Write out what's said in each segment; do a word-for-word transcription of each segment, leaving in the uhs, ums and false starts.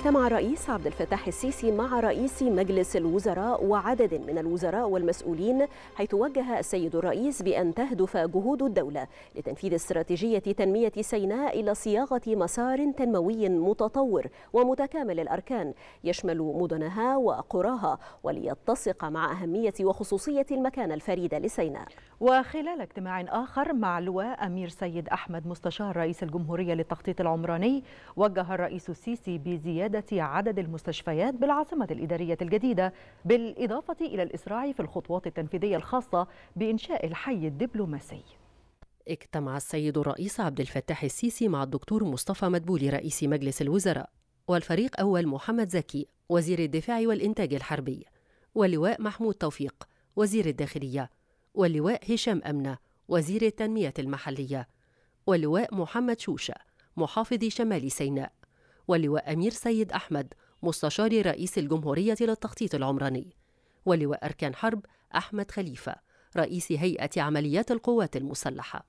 اجتمع الرئيس عبد الفتاح السيسي مع رئيس مجلس الوزراء وعدد من الوزراء والمسؤولين، حيث وجه السيد الرئيس بأن تهدف جهود الدولة لتنفيذ استراتيجية تنمية سيناء إلى صياغة مسار تنموي متطور ومتكامل الأركان يشمل مدنها وقراها، وليتسق مع أهمية وخصوصية المكانة الفريدة لسيناء. وخلال اجتماع آخر مع لواء أمير سيد أحمد مستشار رئيس الجمهورية للتخطيط العمراني، وجه الرئيس السيسي بزيادة عدد المستشفيات بالعاصمة الإدارية الجديدة، بالإضافة إلى الإسراع في الخطوات التنفيذية الخاصة بإنشاء الحي الدبلوماسي. اجتمع السيد الرئيس عبد الفتاح السيسي مع الدكتور مصطفى مدبولي رئيس مجلس الوزراء، والفريق أول محمد زكي وزير الدفاع والإنتاج الحربي، واللواء محمود توفيق وزير الداخلية، واللواء هشام أمنة وزير التنمية المحلية، واللواء محمد شوشة محافظ شمال سيناء، واللواء أمير سيد أحمد مستشار رئيس الجمهورية للتخطيط العمراني، واللواء أركان حرب أحمد خليفة رئيس هيئة عمليات القوات المسلحة،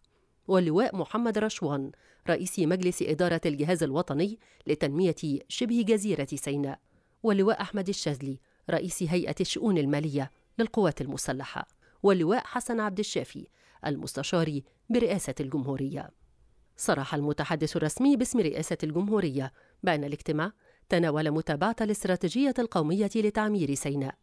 واللواء محمد رشوان رئيس مجلس إدارة الجهاز الوطني لتنمية شبه جزيرة سيناء، واللواء أحمد الشاذلي رئيس هيئة الشؤون المالية للقوات المسلحة، واللواء حسن عبد الشافي المستشار برئاسة الجمهورية. صرح المتحدث الرسمي باسم رئاسة الجمهورية بأن الاجتماع تناول متابعة الاستراتيجية القومية لتعمير سيناء،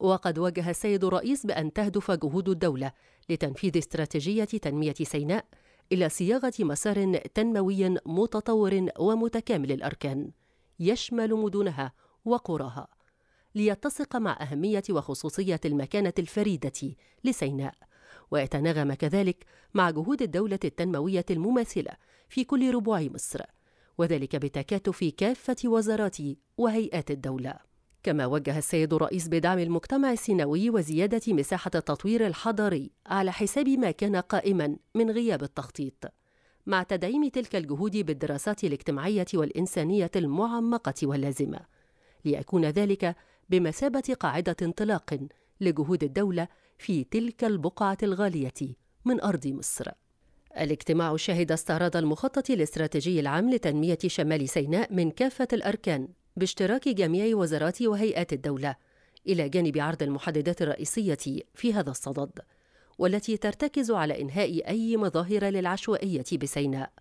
وقد وجه السيد الرئيس بأن تهدف جهود الدولة لتنفيذ استراتيجية تنمية سيناء إلى صياغة مسار تنموي متطور ومتكامل الأركان يشمل مدنها وقراها، ليتسق مع أهمية وخصوصية المكانة الفريدة لسيناء، ويتناغم كذلك مع جهود الدولة التنموية المماثلة في كل ربوع مصر، وذلك بتكاتف كافة وزارات وهيئات الدولة. كما وجه السيد الرئيس بدعم المجتمع السيناوي وزيادة مساحة التطوير الحضري على حساب ما كان قائما من غياب التخطيط، مع تدعيم تلك الجهود بالدراسات الاجتماعية والإنسانية المعمقة واللازمة، ليكون ذلك بمثابة قاعدة انطلاق لجهود الدولة في تلك البقعة الغالية من أرض مصر. الاجتماع شهد استعراض المخطط الاستراتيجي العام لتنمية شمال سيناء من كافة الأركان باشتراك جميع وزارات وهيئات الدولة، إلى جانب عرض المحددات الرئيسية في هذا الصدد، والتي ترتكز على إنهاء أي مظاهر للعشوائية بسيناء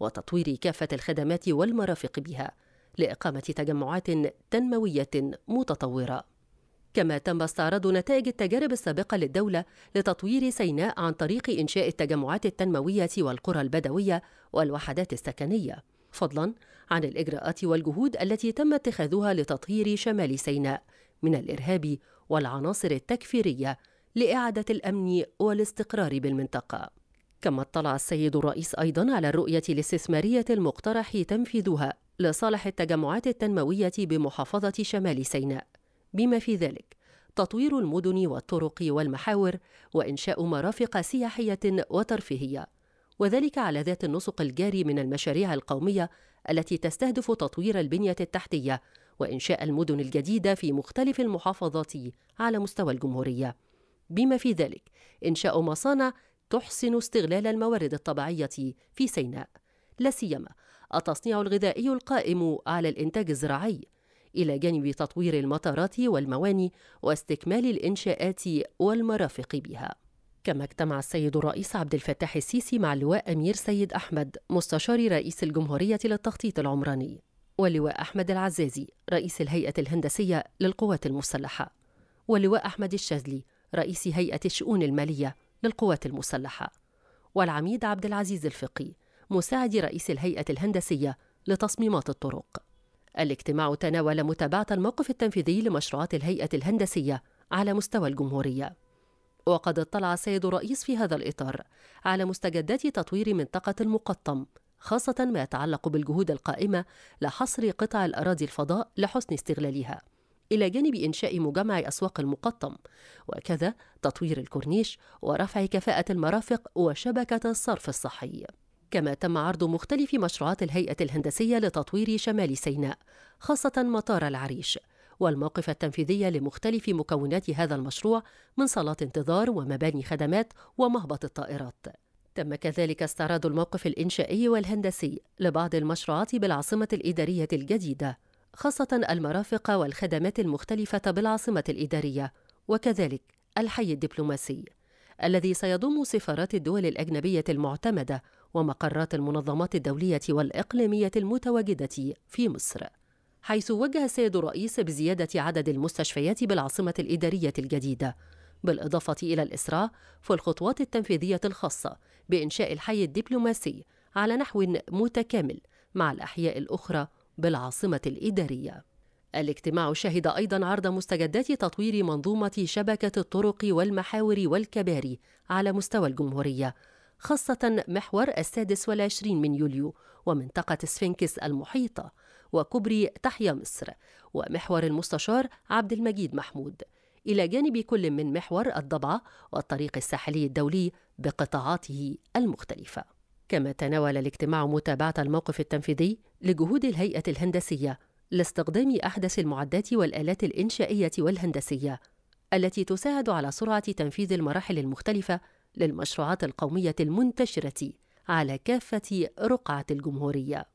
وتطوير كافة الخدمات والمرافق بها لإقامة تجمعات تنموية متطورة. كما تم استعراض نتائج التجارب السابقة للدولة لتطوير سيناء عن طريق إنشاء التجمعات التنموية والقرى البدوية والوحدات السكنية، فضلا عن الإجراءات والجهود التي تم اتخاذها لتطهير شمال سيناء من الإرهاب والعناصر التكفيرية لإعادة الأمن والاستقرار بالمنطقة. كما اطلع السيد الرئيس أيضا على الرؤية الاستثمارية المقترح تنفيذها لصالح التجمعات التنموية بمحافظة شمال سيناء، بما في ذلك تطوير المدن والطرق والمحاور وإنشاء مرافق سياحية وترفيهية، وذلك على ذات النسق الجاري من المشاريع القومية التي تستهدف تطوير البنية التحتية وإنشاء المدن الجديدة في مختلف المحافظات على مستوى الجمهورية، بما في ذلك إنشاء مصانع تحسن استغلال الموارد الطبيعية في سيناء، لا سيما التصنيع الغذائي القائم على الإنتاج الزراعي، إلى جانب تطوير المطارات والمواني واستكمال الإنشاءات والمرافق بها. كما اجتمع السيد الرئيس عبد الفتاح السيسي مع اللواء أمير سيد أحمد مستشار رئيس الجمهورية للتخطيط العمراني، واللواء أحمد العزازي رئيس الهيئة الهندسية للقوات المسلحة، واللواء أحمد الشاذلي رئيس هيئة الشؤون المالية للقوات المسلحة، والعميد عبد العزيز الفقي مساعد رئيس الهيئة الهندسية لتصميمات الطرق. الاجتماع تناول متابعة الموقف التنفيذي لمشروعات الهيئة الهندسية على مستوى الجمهورية، وقد اطلع السيد الرئيس في هذا الإطار على مستجدات تطوير منطقة المقطم، خاصة ما يتعلق بالجهود القائمة لحصر قطع الأراضي الفضاء لحسن استغلالها، إلى جانب إنشاء مجمع أسواق المقطم، وكذا تطوير الكورنيش ورفع كفاءة المرافق وشبكة الصرف الصحي. كما تم عرض مختلف مشروعات الهيئة الهندسية لتطوير شمال سيناء، خاصة مطار العريش، والموقف التنفيذي لمختلف مكونات هذا المشروع من صالات انتظار ومباني خدمات ومهبط الطائرات. تم كذلك استعراض الموقف الإنشائي والهندسي لبعض المشروعات بالعاصمة الإدارية الجديدة، خاصة المرافق والخدمات المختلفة بالعاصمة الإدارية، وكذلك الحي الدبلوماسي الذي سيضم سفارات الدول الأجنبية المعتمدة ومقرات المنظمات الدولية والإقليمية المتواجدة في مصر، حيث وجه السيد الرئيس بزيادة عدد المستشفيات بالعاصمة الإدارية الجديدة، بالإضافة إلى الإسراع في الخطوات التنفيذية الخاصة بإنشاء الحي الدبلوماسي على نحو متكامل مع الأحياء الأخرى بالعاصمة الإدارية. الاجتماع شهد أيضا عرض مستجدات تطوير منظومة شبكة الطرق والمحاور والكباري على مستوى الجمهورية، خاصة محور السادس والعشرين من يوليو ومنطقة سفنكس المحيطة وكوبري تحيا مصر ومحور المستشار عبد المجيد محمود، إلى جانب كل من محور الضبعة والطريق الساحلي الدولي بقطاعاته المختلفة. كما تناول الاجتماع متابعة الموقف التنفيذي لجهود الهيئة الهندسية لاستخدام أحدث المعدات والآلات الإنشائية والهندسية التي تساعد على سرعة تنفيذ المراحل المختلفة للمشروعات القومية المنتشرة على كافة رقعة الجمهورية.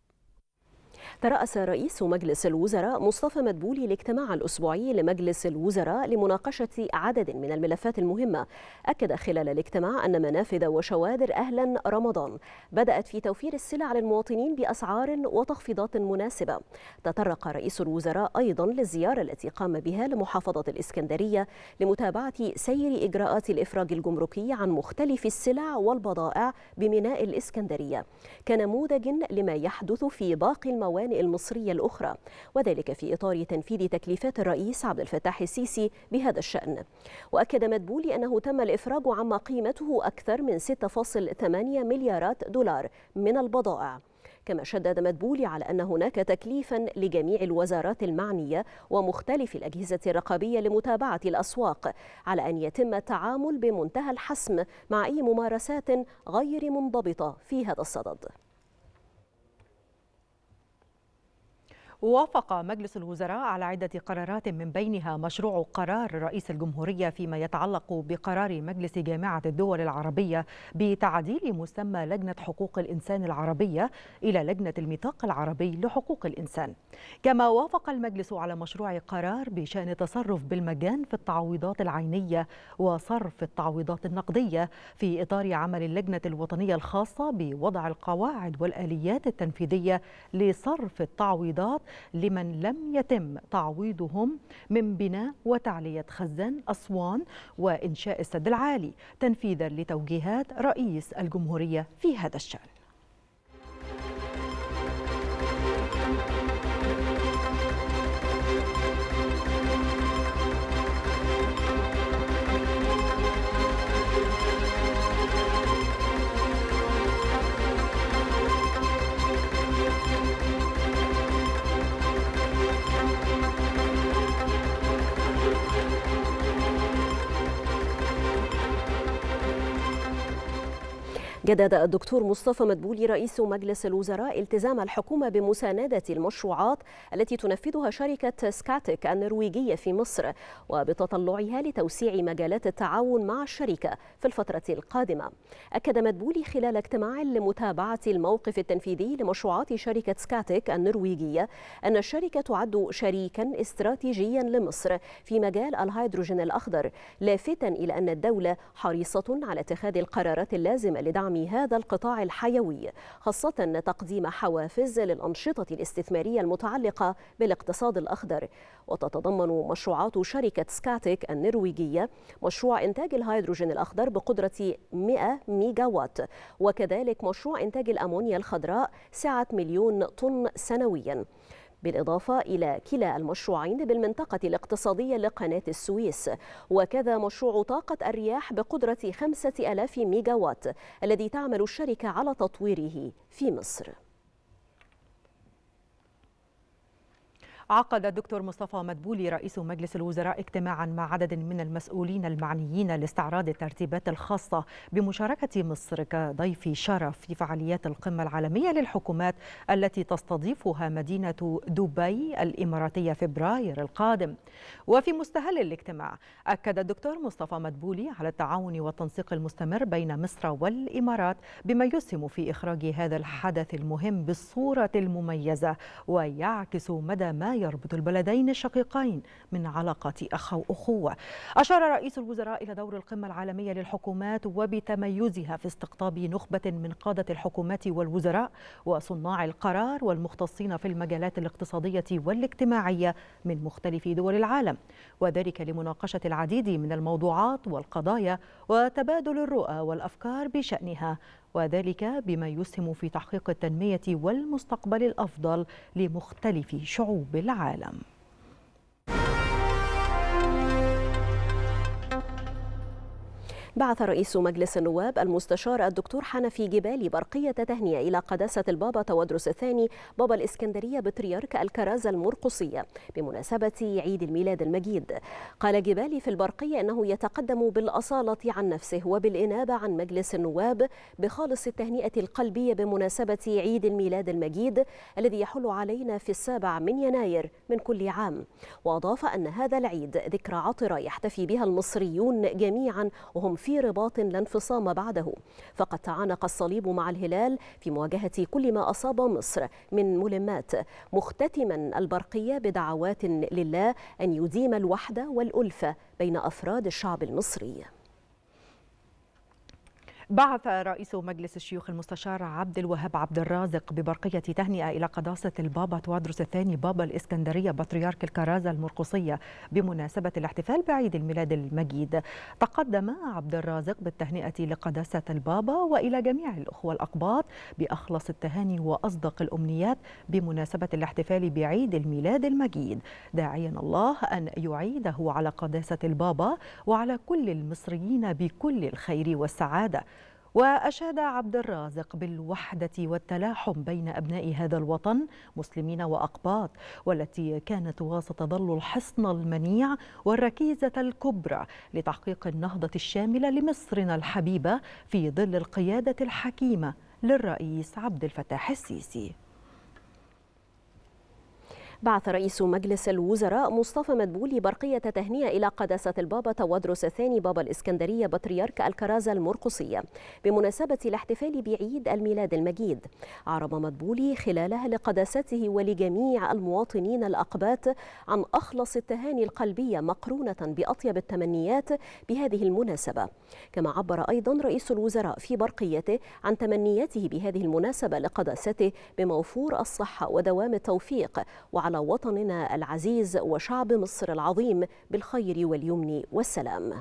ترأس رئيس مجلس الوزراء مصطفى مدبولي الاجتماع الأسبوعي لمجلس الوزراء لمناقشة عدد من الملفات المهمة. أكد خلال الاجتماع أن منافذ وشوادر أهلا رمضان بدأت في توفير السلع للمواطنين بأسعار وتخفيضات مناسبة. تطرق رئيس الوزراء أيضا للزيارة التي قام بها لمحافظة الإسكندرية لمتابعة سير إجراءات الإفراج الجمركي عن مختلف السلع والبضائع بميناء الإسكندرية كنموذج لما يحدث في باقي المواد المصرية الأخرى، وذلك في إطار تنفيذ تكليفات الرئيس عبد الفتاح السيسي بهذا الشأن. وأكد مدبولي أنه تم الإفراج عما قيمته أكثر من ستة فاصلة ثمانية مليارات دولار من البضائع. كما شدد مدبولي على أن هناك تكليفا لجميع الوزارات المعنية ومختلف الأجهزة الرقابية لمتابعة الأسواق على أن يتم التعامل بمنتهى الحسم مع أي ممارسات غير منضبطة في هذا الصدد. وافق مجلس الوزراء على عدة قرارات من بينها مشروع قرار رئيس الجمهورية فيما يتعلق بقرار مجلس جامعة الدول العربية بتعديل مسمى لجنة حقوق الإنسان العربية إلى لجنة الميثاق العربي لحقوق الإنسان. كما وافق المجلس على مشروع قرار بشأن التصرف بالمجان في التعويضات العينية وصرف التعويضات النقدية في إطار عمل اللجنة الوطنية الخاصة بوضع القواعد والآليات التنفيذية لصرف التعويضات لمن لم يتم تعويضهم من بناء وتعلية خزان أسوان وإنشاء السد العالي، تنفيذا لتوجيهات رئيس الجمهورية في هذا الشأن. جدد الدكتور مصطفى مدبولي رئيس مجلس الوزراء التزام الحكومة بمساندة المشروعات التي تنفذها شركة سكاتيك النرويجية في مصر وبتطلعها لتوسيع مجالات التعاون مع الشركة في الفترة القادمة. أكد مدبولي خلال اجتماع لمتابعة الموقف التنفيذي لمشروعات شركة سكاتيك النرويجية أن الشركة تعد شريكا استراتيجيا لمصر في مجال الهيدروجين الأخضر، لافتا إلى أن الدولة حريصة على اتخاذ القرارات اللازمة لدعم هذا القطاع الحيوي، خاصة تقديم حوافز للأنشطة الاستثمارية المتعلقة بالاقتصاد الأخضر. وتتضمن مشروعات شركة سكاتيك النرويجية مشروع إنتاج الهيدروجين الأخضر بقدرة مئة ميجاوات، وكذلك مشروع إنتاج الأمونيا الخضراء سعة مليون طن سنوياً، بالإضافة إلى كلا المشروعين بالمنطقة الاقتصادية لقناة السويس، وكذا مشروع طاقة الرياح بقدرة خمسة آلاف ميجاوات الذي تعمل الشركة على تطويره في مصر. عقد الدكتور مصطفى مدبولي رئيس مجلس الوزراء اجتماعا مع عدد من المسؤولين المعنيين لاستعراض الترتيبات الخاصة بمشاركة مصر كضيف شرف في فعاليات القمة العالمية للحكومات التي تستضيفها مدينة دبي الإماراتية فبراير القادم. وفي مستهل الاجتماع أكد الدكتور مصطفى مدبولي على التعاون والتنسيق المستمر بين مصر والإمارات بما يسهم في إخراج هذا الحدث المهم بالصورة المميزة ويعكس مدى ما يربط البلدين الشقيقين من علاقة أخ وأخوة. أشار رئيس الوزراء إلى دور القمة العالمية للحكومات وبتميزها في استقطاب نخبة من قادة الحكومات والوزراء وصناع القرار والمختصين في المجالات الاقتصادية والاجتماعية من مختلف دول العالم، وذلك لمناقشة العديد من الموضوعات والقضايا وتبادل الرؤى والأفكار بشأنها، وذلك بما يسهم في تحقيق التنمية والمستقبل الأفضل لمختلف شعوب العالم. بعث رئيس مجلس النواب المستشار الدكتور حنفي جبالي برقية تهنئة إلى قداسة البابا تواضروس الثاني بابا الإسكندرية بطريرك الكرازة المرقصية بمناسبة عيد الميلاد المجيد. قال جبالي في البرقية أنه يتقدم بالأصالة عن نفسه وبالإنابة عن مجلس النواب بخالص التهنئة القلبية بمناسبة عيد الميلاد المجيد الذي يحل علينا في السابع من يناير من كل عام. وأضاف أن هذا العيد ذكرى عطرة يحتفي بها المصريون جميعا وهم في رباط لا انفصام بعده، فقد تعانق الصليب مع الهلال في مواجهة كل ما أصاب مصر من ملمات، مختتما البرقية بدعوات لله أن يديم الوحدة والألفة بين أفراد الشعب المصري. بعث رئيس مجلس الشيوخ المستشار عبد الوهاب عبد الرازق ببرقية تهنئة إلى قداسة البابا تواضروس الثاني بابا الإسكندرية بطريرك الكرازة المرقصية بمناسبة الاحتفال بعيد الميلاد المجيد. تقدم عبد الرازق بالتهنئة لقداسة البابا وإلى جميع الأخوة الأقباط بأخلص التهاني وأصدق الأمنيات بمناسبة الاحتفال بعيد الميلاد المجيد، داعيا الله أن يعيده على قداسة البابا وعلى كل المصريين بكل الخير والسعادة. وأشاد عبد الرازق بالوحدة والتلاحم بين أبناء هذا الوطن مسلمين وأقباط، والتي كانت وستظل الحصن المنيع والركيزة الكبرى لتحقيق النهضة الشاملة لمصرنا الحبيبة في ظل القيادة الحكيمة للرئيس عبد الفتاح السيسي. بعث رئيس مجلس الوزراء مصطفى مدبولي برقية تهنئة إلى قداسة البابا تواضروس الثاني بابا الإسكندرية بطريرك الكرازة المرقصية بمناسبة الاحتفال بعيد الميلاد المجيد. عرب مدبولي خلالها لقداسته ولجميع المواطنين الأقباط عن أخلص التهاني القلبية مقرونة بأطيب التمنيات بهذه المناسبة. كما عبر أيضا رئيس الوزراء في برقيته عن تمنياته بهذه المناسبة لقداسته بموفور الصحة ودوام التوفيق وعلى وطننا العزيز وشعب مصر العظيم بالخير واليمن والسلام.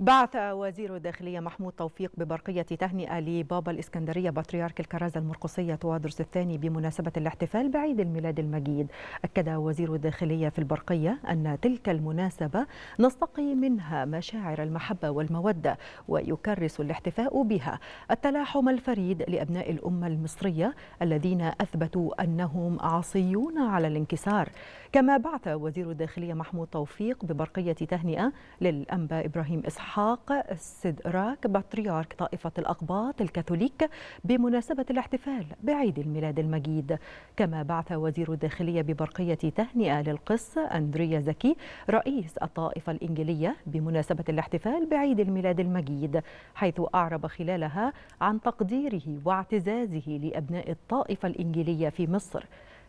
بعث وزير الداخلية محمود توفيق ببرقية تهنئة لبابا الإسكندرية بطريرك الكرازة المرقصية تواضروس الثاني بمناسبة الاحتفال بعيد الميلاد المجيد. أكد وزير الداخلية في البرقية أن تلك المناسبة نستقي منها مشاعر المحبة والمودة، ويكرس الاحتفاء بها التلاحم الفريد لأبناء الأمة المصرية الذين أثبتوا أنهم عصيون على الانكسار. كما بعث وزير الداخلية محمود توفيق ببرقية تهنئة للأنبا إبراهيم إسحاق حاق السدراك بطريرك طائفة الأقباط الكاثوليك بمناسبة الاحتفال بعيد الميلاد المجيد. كما بعث وزير الداخلية ببرقية تهنئة للقس أندريا زكي رئيس الطائفة الإنجيلية بمناسبة الاحتفال بعيد الميلاد المجيد، حيث أعرب خلالها عن تقديره واعتزازه لأبناء الطائفة الإنجيلية في مصر.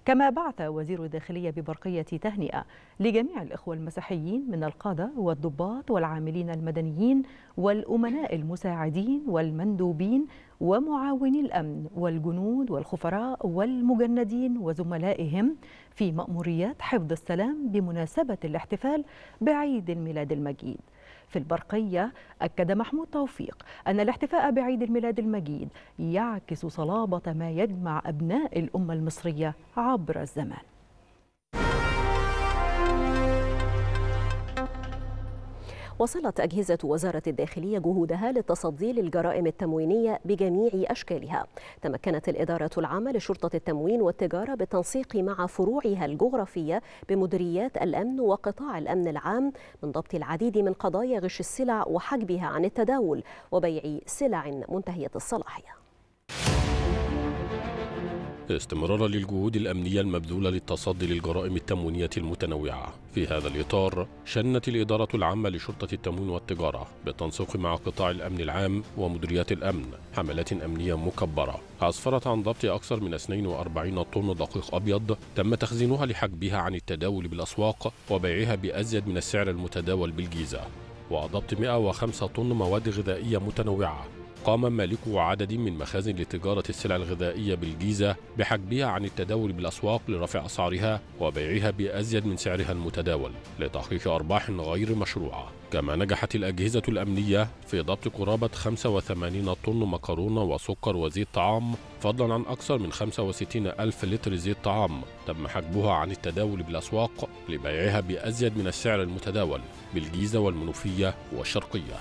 كما بعث وزير الداخلية ببرقية تهنئة لجميع الإخوة المسيحيين من القادة والضباط والعاملين المدنيين والأمناء المساعدين والمندوبين ومعاوني الأمن والجنود والخفراء والمجندين وزملائهم في مأموريات حفظ السلام بمناسبة الاحتفال بعيد الميلاد المجيد. في البرقية أكد محمود توفيق أن الاحتفاء بعيد الميلاد المجيد يعكس صلابة ما يجمع أبناء الأمة المصرية عبر الزمان. وصلت أجهزة وزارة الداخلية جهودها للتصدي للجرائم التموينية بجميع أشكالها. تمكنت الإدارة العامة لشرطة التموين والتجارة بالتنسيق مع فروعها الجغرافية بمديريات الأمن وقطاع الأمن العام من ضبط العديد من قضايا غش السلع وحجبها عن التداول وبيع سلع منتهية الصلاحية. استمرارا للجهود الأمنية المبذولة للتصدي للجرائم التموينية المتنوعة. في هذا الإطار شنت الإدارة العامة لشرطة التموين والتجارة بالتنسيق مع قطاع الأمن العام ومديريات الأمن حملات أمنية مكبرة أسفرت عن ضبط أكثر من اثنين وأربعين طن دقيق أبيض تم تخزينها لحجبها عن التداول بالأسواق وبيعها بأزيد من السعر المتداول بالجيزة، وضبط مئة وخمسة طن مواد غذائية متنوعة قام مالكو عدد من مخازن لتجارة السلع الغذائية بالجيزة بحجبها عن التداول بالأسواق لرفع أسعارها وبيعها بأزيد من سعرها المتداول لتحقيق أرباح غير مشروعة. كما نجحت الأجهزة الأمنية في ضبط قرابة خمسة وثمانين طن مكرونة وسكر وزيت طعام، فضلا عن أكثر من خمسة وستين ألف لتر زيت طعام تم حجبها عن التداول بالأسواق لبيعها بأزيد من السعر المتداول بالجيزة والمنوفية والشرقية.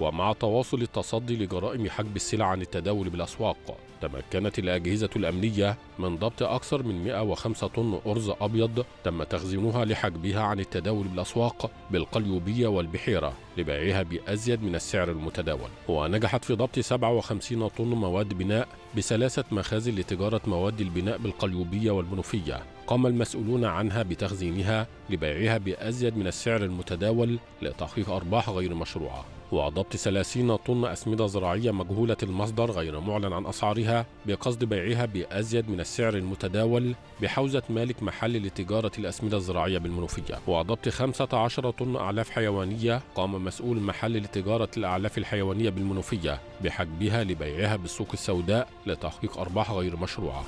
ومع تواصل التصدي لجرائم حجب السلع عن التداول بالأسواق، تمكنت الأجهزة الأمنية من ضبط أكثر من مئة وخمسة طن أرز أبيض تم تخزينها لحجبها عن التداول بالأسواق بالقليوبية والبحيرة لبيعها بأزيد من السعر المتداول. ونجحت في ضبط سبعة وخمسين طن مواد بناء بثلاثة مخازن لتجارة مواد البناء بالقليوبية والمنوفية قام المسؤولون عنها بتخزينها لبيعها بأزيد من السعر المتداول لتحقيق أرباح غير مشروعة. وضبط ثلاثين طن أسمدة زراعية مجهولة المصدر غير معلن عن أسعارها بقصد بيعها بأزيد من السعر المتداول بحوزة مالك محل لتجارة الأسمدة الزراعية بالمنوفية. وضبط خمسة عشر طن أعلاف حيوانية قام مسؤول محل لتجارة الأعلاف الحيوانية بالمنوفية بحجبها لبيعها بالسوق السوداء لتحقيق أرباح غير مشروعة.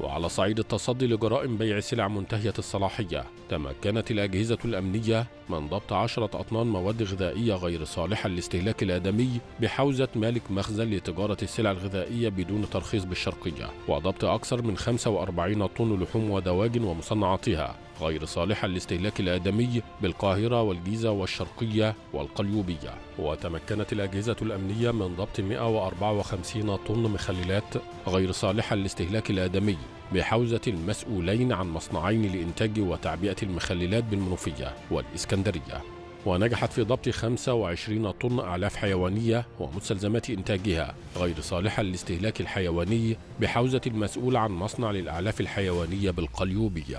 وعلى صعيد التصدي لجرائم بيع سلع منتهية الصلاحية، تمكنت الأجهزة الأمنية من ضبط عشرة أطنان مواد غذائية غير صالحة للاستهلاك الآدمي بحوزة مالك مخزن لتجارة السلع الغذائية بدون ترخيص بالشرقية، وضبط أكثر من خمسة وأربعين طن لحوم ودواجن ومصنعاتها غير صالحة للاستهلاك الآدمي بالقاهرة والجيزة والشرقية والقليوبية. وتمكنت الأجهزة الأمنية من ضبط مئة وأربعة وخمسين طن مخللات غير صالحة للاستهلاك الآدمي بحوزة المسؤولين عن مصنعين لإنتاج وتعبئة المخللات بالمنوفية والإسكندرية. ونجحت في ضبط خمسة وعشرين طن أعلاف حيوانية ومستلزمات إنتاجها غير صالحة للاستهلاك الحيواني بحوزة المسؤول عن مصنع للأعلاف الحيوانية بالقليوبية.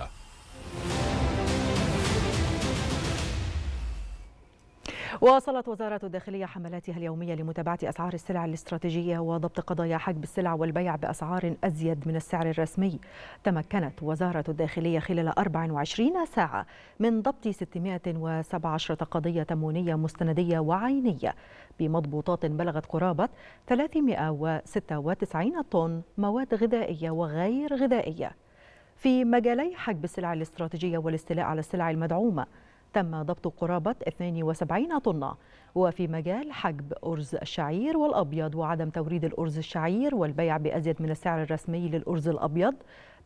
واصلت وزارة الداخلية حملاتها اليومية لمتابعة أسعار السلع الاستراتيجية وضبط قضايا حجب السلع والبيع بأسعار أزيد من السعر الرسمي. تمكنت وزارة الداخلية خلال أربع وعشرين ساعة من ضبط ستمئة وسبعة عشر قضية تموينية مستندية وعينية بمضبوطات بلغت قرابة ثلاثمئة وستة وتسعين طن مواد غذائية وغير غذائية. في مجالي حجب السلع الاستراتيجية والاستيلاء على السلع المدعومة تم ضبط قرابة اثنين وسبعين طنة، وفي مجال حجب أرز الشعير والأبيض وعدم توريد الأرز الشعير والبيع بأزيد من السعر الرسمي للأرز الأبيض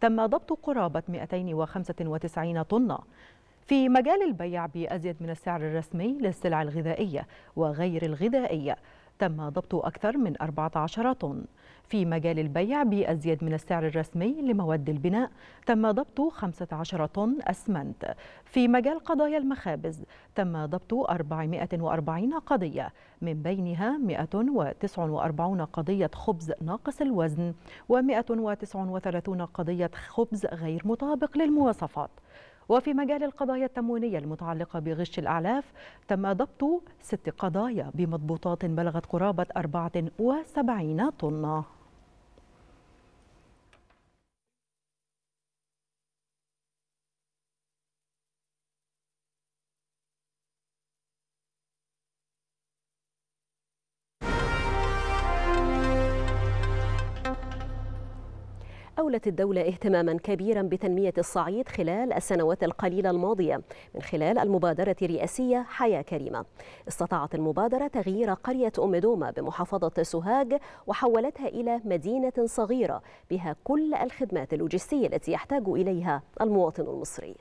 تم ضبط قرابة مئتين وخمسة وتسعين طنة. في مجال البيع بأزيد من السعر الرسمي للسلع الغذائية وغير الغذائية تم ضبط أكثر من أربعة عشر طن. في مجال البيع بأزيد من السعر الرسمي لمواد البناء تم ضبط خمسة عشر طن أسمنت. في مجال قضايا المخابز تم ضبط أربعمئة وأربعين قضية، من بينها مئة وتسعة وأربعين قضية خبز ناقص الوزن ومئة وتسعة وثلاثين قضية خبز غير مطابق للمواصفات. وفي مجال القضايا التموينية المتعلقة بغش الأعلاف تم ضبط ست قضايا بمضبوطات بلغت قرابة أربعة وسبعين طنة. أولت الدولة اهتماما كبيرا بتنمية الصعيد خلال السنوات القليلة الماضية من خلال المبادرة الرئاسية حياة كريمة. استطاعت المبادرة تغيير قرية أم دومة بمحافظة سوهاج وحولتها إلى مدينة صغيرة بها كل الخدمات اللوجستية التي يحتاج إليها المواطن المصري.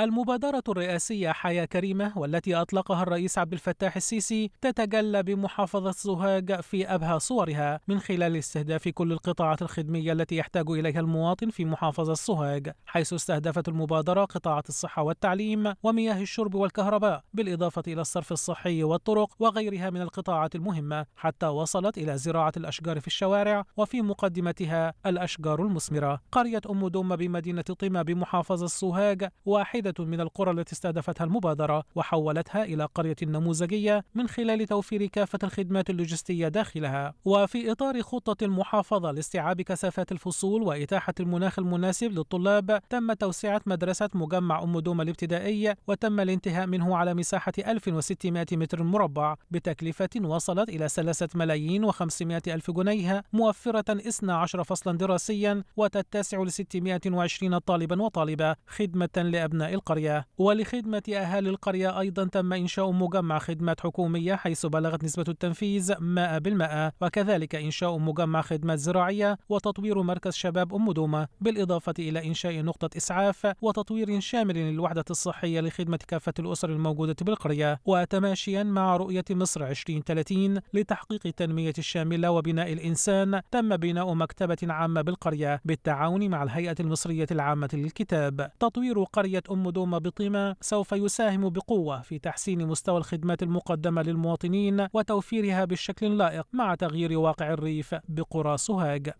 المبادرة الرئاسية حياة كريمة والتي أطلقها الرئيس عبد الفتاح السيسي تتجلى بمحافظة سوهاج في أبهى صورها من خلال استهداف كل القطاعات الخدمية التي يحتاج إليها المواطن في محافظة سوهاج، حيث استهدفت المبادرة قطاعات الصحة والتعليم ومياه الشرب والكهرباء، بالإضافة إلى الصرف الصحي والطرق وغيرها من القطاعات المهمة، حتى وصلت إلى زراعة الأشجار في الشوارع وفي مقدمتها الأشجار المثمرة. قرية أم دوم بمدينة طيمة بمحافظة سوهاج واحدة من القرى التي استهدفتها المبادرة وحولتها إلى قرية نموذجية من خلال توفير كافة الخدمات اللوجستية داخلها. وفي إطار خطة المحافظة لاستيعاب كثافات الفصول وإتاحة المناخ المناسب للطلاب، تم توسعة مدرسة مجمع أم دوم الابتدائي وتم الانتهاء منه على مساحة ألف وستمائة متر مربع بتكلفة وصلت إلى ثلاثة ملايين وخمسمائة ألف جنيه، موفرة اثني عشر فصلا دراسيا وتتسع ل ستمائة وعشرين طالبا وطالبة خدمة لأبناء القرية. ولخدمة أهالي القرية أيضا تم إنشاء مجمع خدمات حكومية حيث بلغت نسبة التنفيذ مائة بالمائة، وكذلك إنشاء مجمع خدمات زراعية وتطوير مركز شباب أم دومة، بالإضافة إلى إنشاء نقطة إسعاف وتطوير شامل للوحدة الصحية لخدمة كافة الأسر الموجودة بالقرية، وتماشيا مع رؤية مصر عشرين ثلاثين لتحقيق التنمية الشاملة وبناء الإنسان، تم بناء مكتبة عامة بالقرية بالتعاون مع الهيئة المصرية العامة للكتاب. تطوير قرية أم دومة بطيمة سوف يساهم بقوة في تحسين مستوى الخدمات المقدمة للمواطنين وتوفيرها بالشكل اللائق مع تغيير واقع الريف بقرى سوهاج.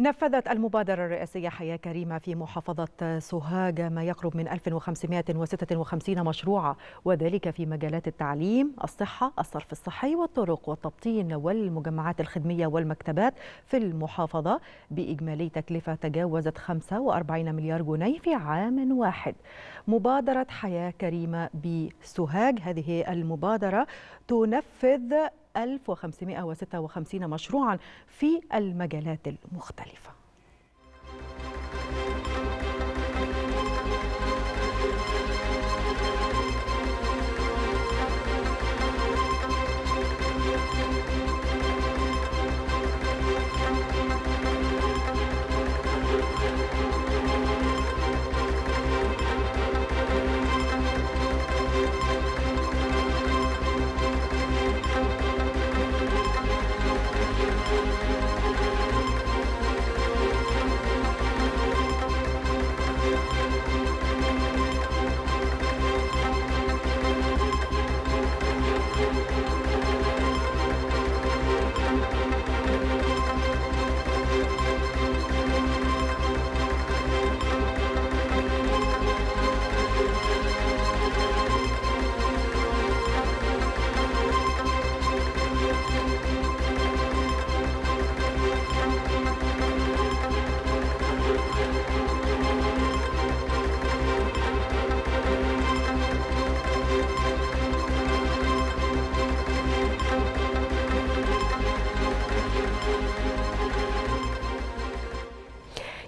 نفذت المبادرة الرئاسية حياة كريمة في محافظة سوهاج ما يقرب من ألف وخمسمائة وستة وخمسين مشروعا، وذلك في مجالات التعليم، الصحة، الصرف الصحي والطرق والتبطين والمجمعات الخدمية والمكتبات في المحافظة، بإجمالي تكلفة تجاوزت خمسة وأربعين مليار جنيه في عام واحد. مبادرة حياة كريمة بسوهاج، هذه المبادرة تنفذ ألف وخمسمائة وستة وخمسين مشروعا في المجالات المختلفة.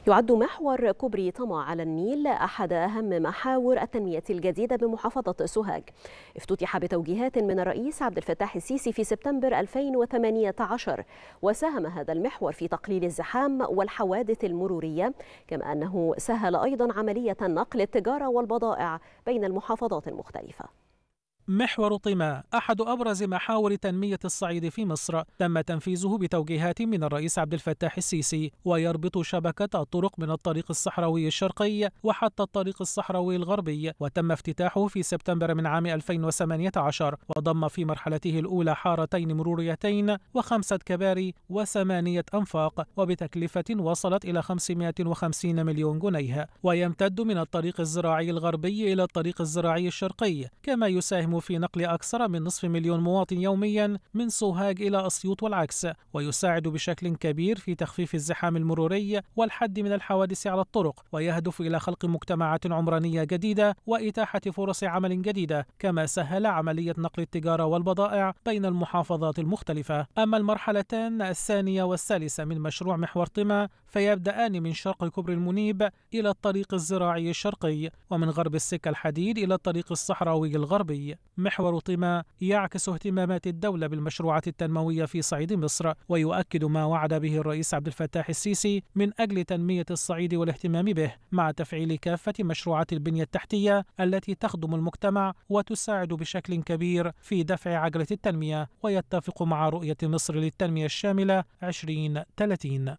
يعد محور كوبري طمع على النيل أحد أهم محاور التنمية الجديدة بمحافظة سوهاج. افتتح بتوجيهات من الرئيس عبد الفتاح السيسي في سبتمبر ألفين وثمانية عشر، وساهم هذا المحور في تقليل الزحام والحوادث المرورية، كما أنه سهل أيضا عملية نقل التجارة والبضائع بين المحافظات المختلفة. محور طيمة أحد أبرز محاور تنمية الصعيد في مصر، تم تنفيذه بتوجيهات من الرئيس عبد الفتاح السيسي، ويربط شبكة الطرق من الطريق الصحراوي الشرقي وحتى الطريق الصحراوي الغربي، وتم افتتاحه في سبتمبر من عام ألفين وثمانية عشر، وضم في مرحلته الأولى حارتين مروريتين وخمسة كباري وثمانية أنفاق، وبتكلفة وصلت إلى خمسمائة وخمسين مليون جنيه، ويمتد من الطريق الزراعي الغربي إلى الطريق الزراعي الشرقي، كما يساهم في نقل أكثر من نصف مليون مواطن يوميا من سوهاج إلى أسيوط والعكس، ويساعد بشكل كبير في تخفيف الزحام المروري والحد من الحوادث على الطرق، ويهدف إلى خلق مجتمعات عمرانية جديدة وإتاحة فرص عمل جديدة، كما سهل عملية نقل التجارة والبضائع بين المحافظات المختلفة. أما المرحلتان الثانية والثالثة من مشروع محور طيمة فيبدأان من شرق كوبري المنيب إلى الطريق الزراعي الشرقي، ومن غرب السكة الحديد إلى الطريق الصحراوي الغربي. محور طمى يعكس اهتمامات الدولة بالمشروعات التنموية في صعيد مصر، ويؤكد ما وعد به الرئيس عبد الفتاح السيسي من أجل تنمية الصعيد والاهتمام به، مع تفعيل كافة مشروعات البنية التحتية التي تخدم المجتمع وتساعد بشكل كبير في دفع عجلة التنمية، ويتفق مع رؤية مصر للتنمية الشاملة عشرين ثلاثين.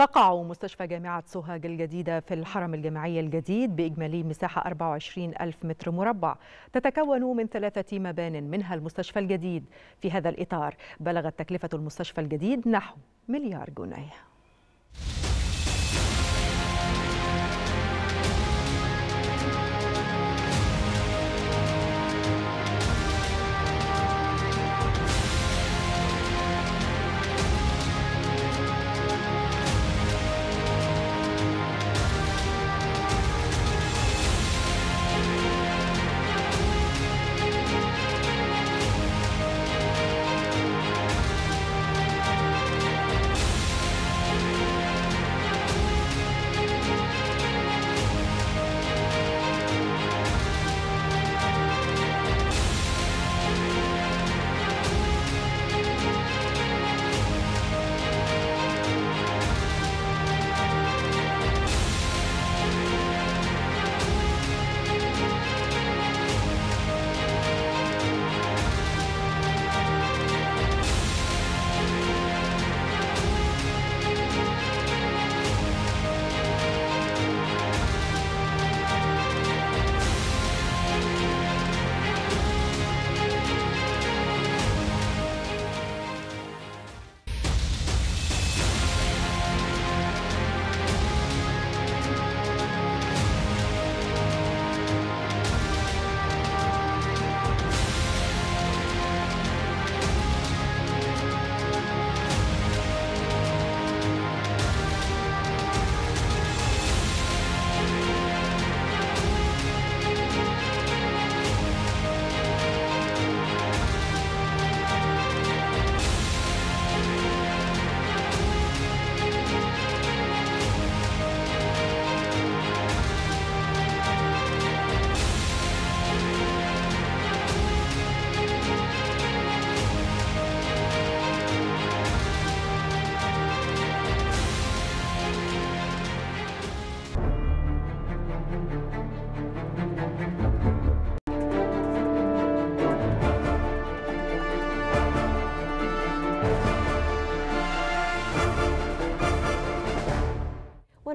تقع مستشفى جامعة سوهاج الجديدة في الحرم الجامعي الجديد بإجمالي مساحة أربعة وعشرين ألف متر مربع، تتكون من ثلاثة مبان منها المستشفى الجديد. في هذا الإطار بلغت تكلفة المستشفى الجديد نحو مليار جنيه.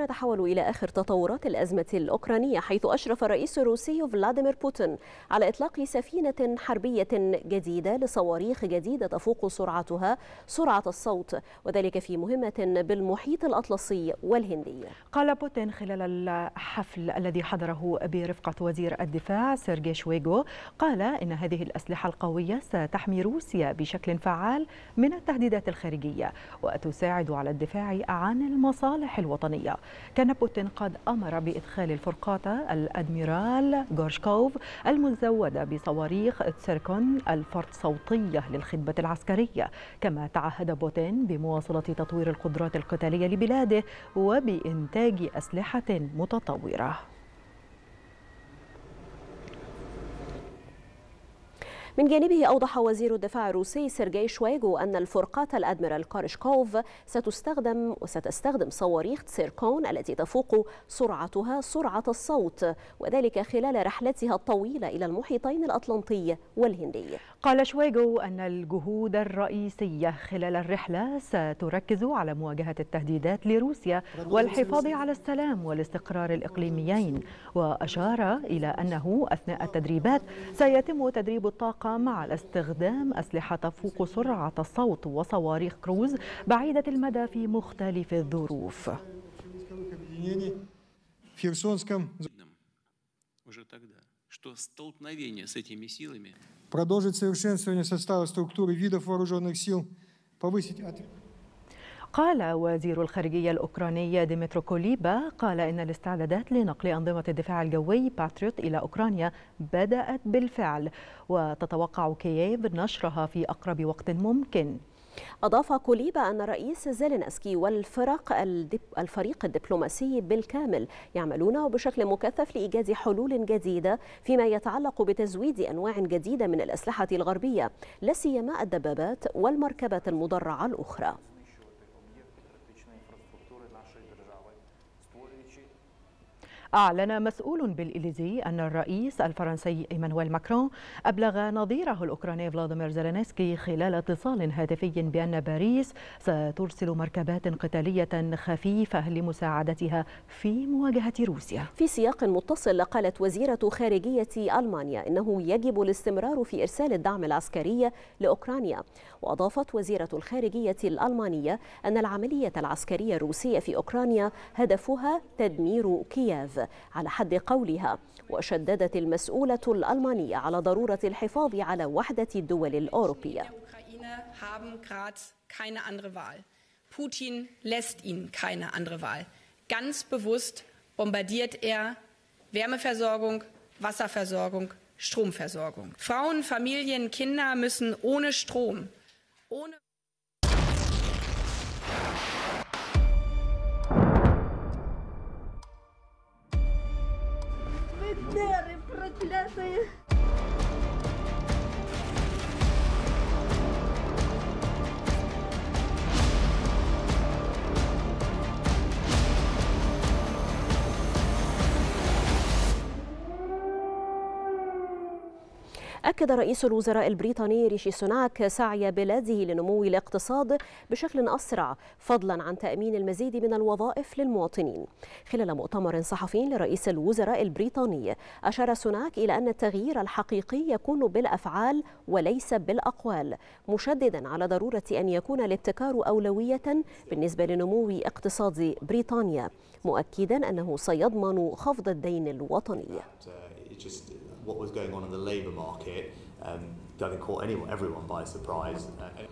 نتحول إلى آخر تطورات الأزمة الأوكرانية، حيث أشرف الرئيس الروسي فلاديمير بوتين على إطلاق سفينة حربية جديدة لصواريخ جديدة تفوق سرعتها سرعة الصوت، وذلك في مهمة بالمحيط الأطلسي والهندي. قال بوتين خلال الحفل الذي حضره برفقة وزير الدفاع سيرجي شويغو، قال إن هذه الأسلحة القوية ستحمي روسيا بشكل فعال من التهديدات الخارجية وتساعد على الدفاع عن المصالح الوطنية. كان بوتين قد أمر بإدخال الفرقاطة الأدميرال غورشكوف المزودة بصواريخ تسيركون الفرد صوتية للخدمة العسكرية، كما تعهد بوتين بمواصلة تطوير القدرات القتالية لبلاده وبإنتاج أسلحة متطورة. من جانبه أوضح وزير الدفاع الروسي سيرجي شويغو أن الفرقات الأدميرال كارشكوف ستستخدم وستستخدم صواريخ سيركون التي تفوق سرعتها سرعة الصوت، وذلك خلال رحلتها الطويلة إلى المحيطين الأطلنطي والهندي. قال شويغو أن الجهود الرئيسية خلال الرحلة ستركز على مواجهة التهديدات لروسيا والحفاظ على السلام والاستقرار الإقليميين، وأشار إلى أنه أثناء التدريبات سيتم تدريب الطاقم مع استخدام أسلحة تفوق سرعة الصوت وصواريخ كروز بعيدة المدى في مختلف الظروف. قال وزير الخارجية الأوكرانية ديمترو كوليبا قال إن الاستعدادات لنقل أنظمة الدفاع الجوي باتريوت إلى أوكرانيا بدأت بالفعل، وتتوقع كييف نشرها في أقرب وقت ممكن. أضاف كوليبا أن الرئيس زيلينسكي والفرق الدب... الفريق الدبلوماسي بالكامل يعملون بشكل مكثف لإيجاد حلول جديدة فيما يتعلق بتزويد أنواع جديدة من الأسلحة الغربية، لا سيما الدبابات والمركبات المدرعة الأخرى. أعلن مسؤول بالإليزي أن الرئيس الفرنسي إيمانويل ماكرون أبلغ نظيره الأوكراني فلاديمير زيلينسكي خلال اتصال هاتفي بأن باريس سترسل مركبات قتالية خفيفة لمساعدتها في مواجهة روسيا. في سياق متصل قالت وزيرة خارجية ألمانيا إنه يجب الاستمرار في إرسال الدعم العسكري لأوكرانيا، وأضافت وزيرة الخارجية الألمانية أن العملية العسكرية الروسية في أوكرانيا هدفها تدمير كييف على حد قولها، وشددت المسؤولة الألمانية على ضرورة الحفاظ على وحدة الدول الأوروبية. أكد رئيس الوزراء البريطاني ريشي سوناك سعي بلاده لنمو الاقتصاد بشكل أسرع، فضلا عن تأمين المزيد من الوظائف للمواطنين. خلال مؤتمر صحفي لرئيس الوزراء البريطاني أشار سوناك إلى أن التغيير الحقيقي يكون بالأفعال وليس بالأقوال، مشددا على ضرورة أن يكون الابتكار أولوية بالنسبة لنمو اقتصاد بريطانيا، مؤكدا أنه سيضمن خفض الدين الوطني. What was going on in the labour market um, doesn't caught anyone, everyone by surprise. Uh,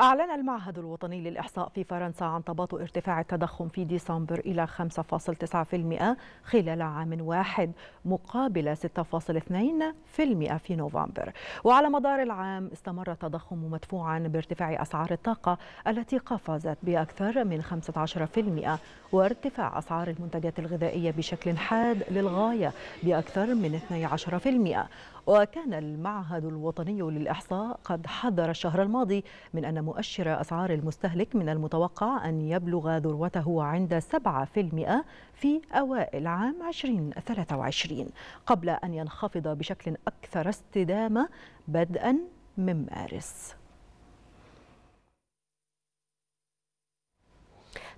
أعلن المعهد الوطني للإحصاء في فرنسا عن تباطؤ ارتفاع التضخم في ديسمبر إلى خمسة فاصلة تسعة بالمئة خلال عام واحد مقابل ستة فاصلة اثنين بالمئة في نوفمبر. وعلى مدار العام استمر التضخم مدفوعا بارتفاع أسعار الطاقة التي قفزت بأكثر من خمسة عشر بالمئة وارتفاع أسعار المنتجات الغذائية بشكل حاد للغاية بأكثر من اثني عشر بالمئة. وكان المعهد الوطني للإحصاء قد حذر الشهر الماضي من أن مؤشر أسعار المستهلك من المتوقع أن يبلغ ذروته عند سبعة بالمئة في أوائل عام ألفين وثلاثة وعشرين قبل أن ينخفض بشكل أكثر استدامة بدءا من مارس.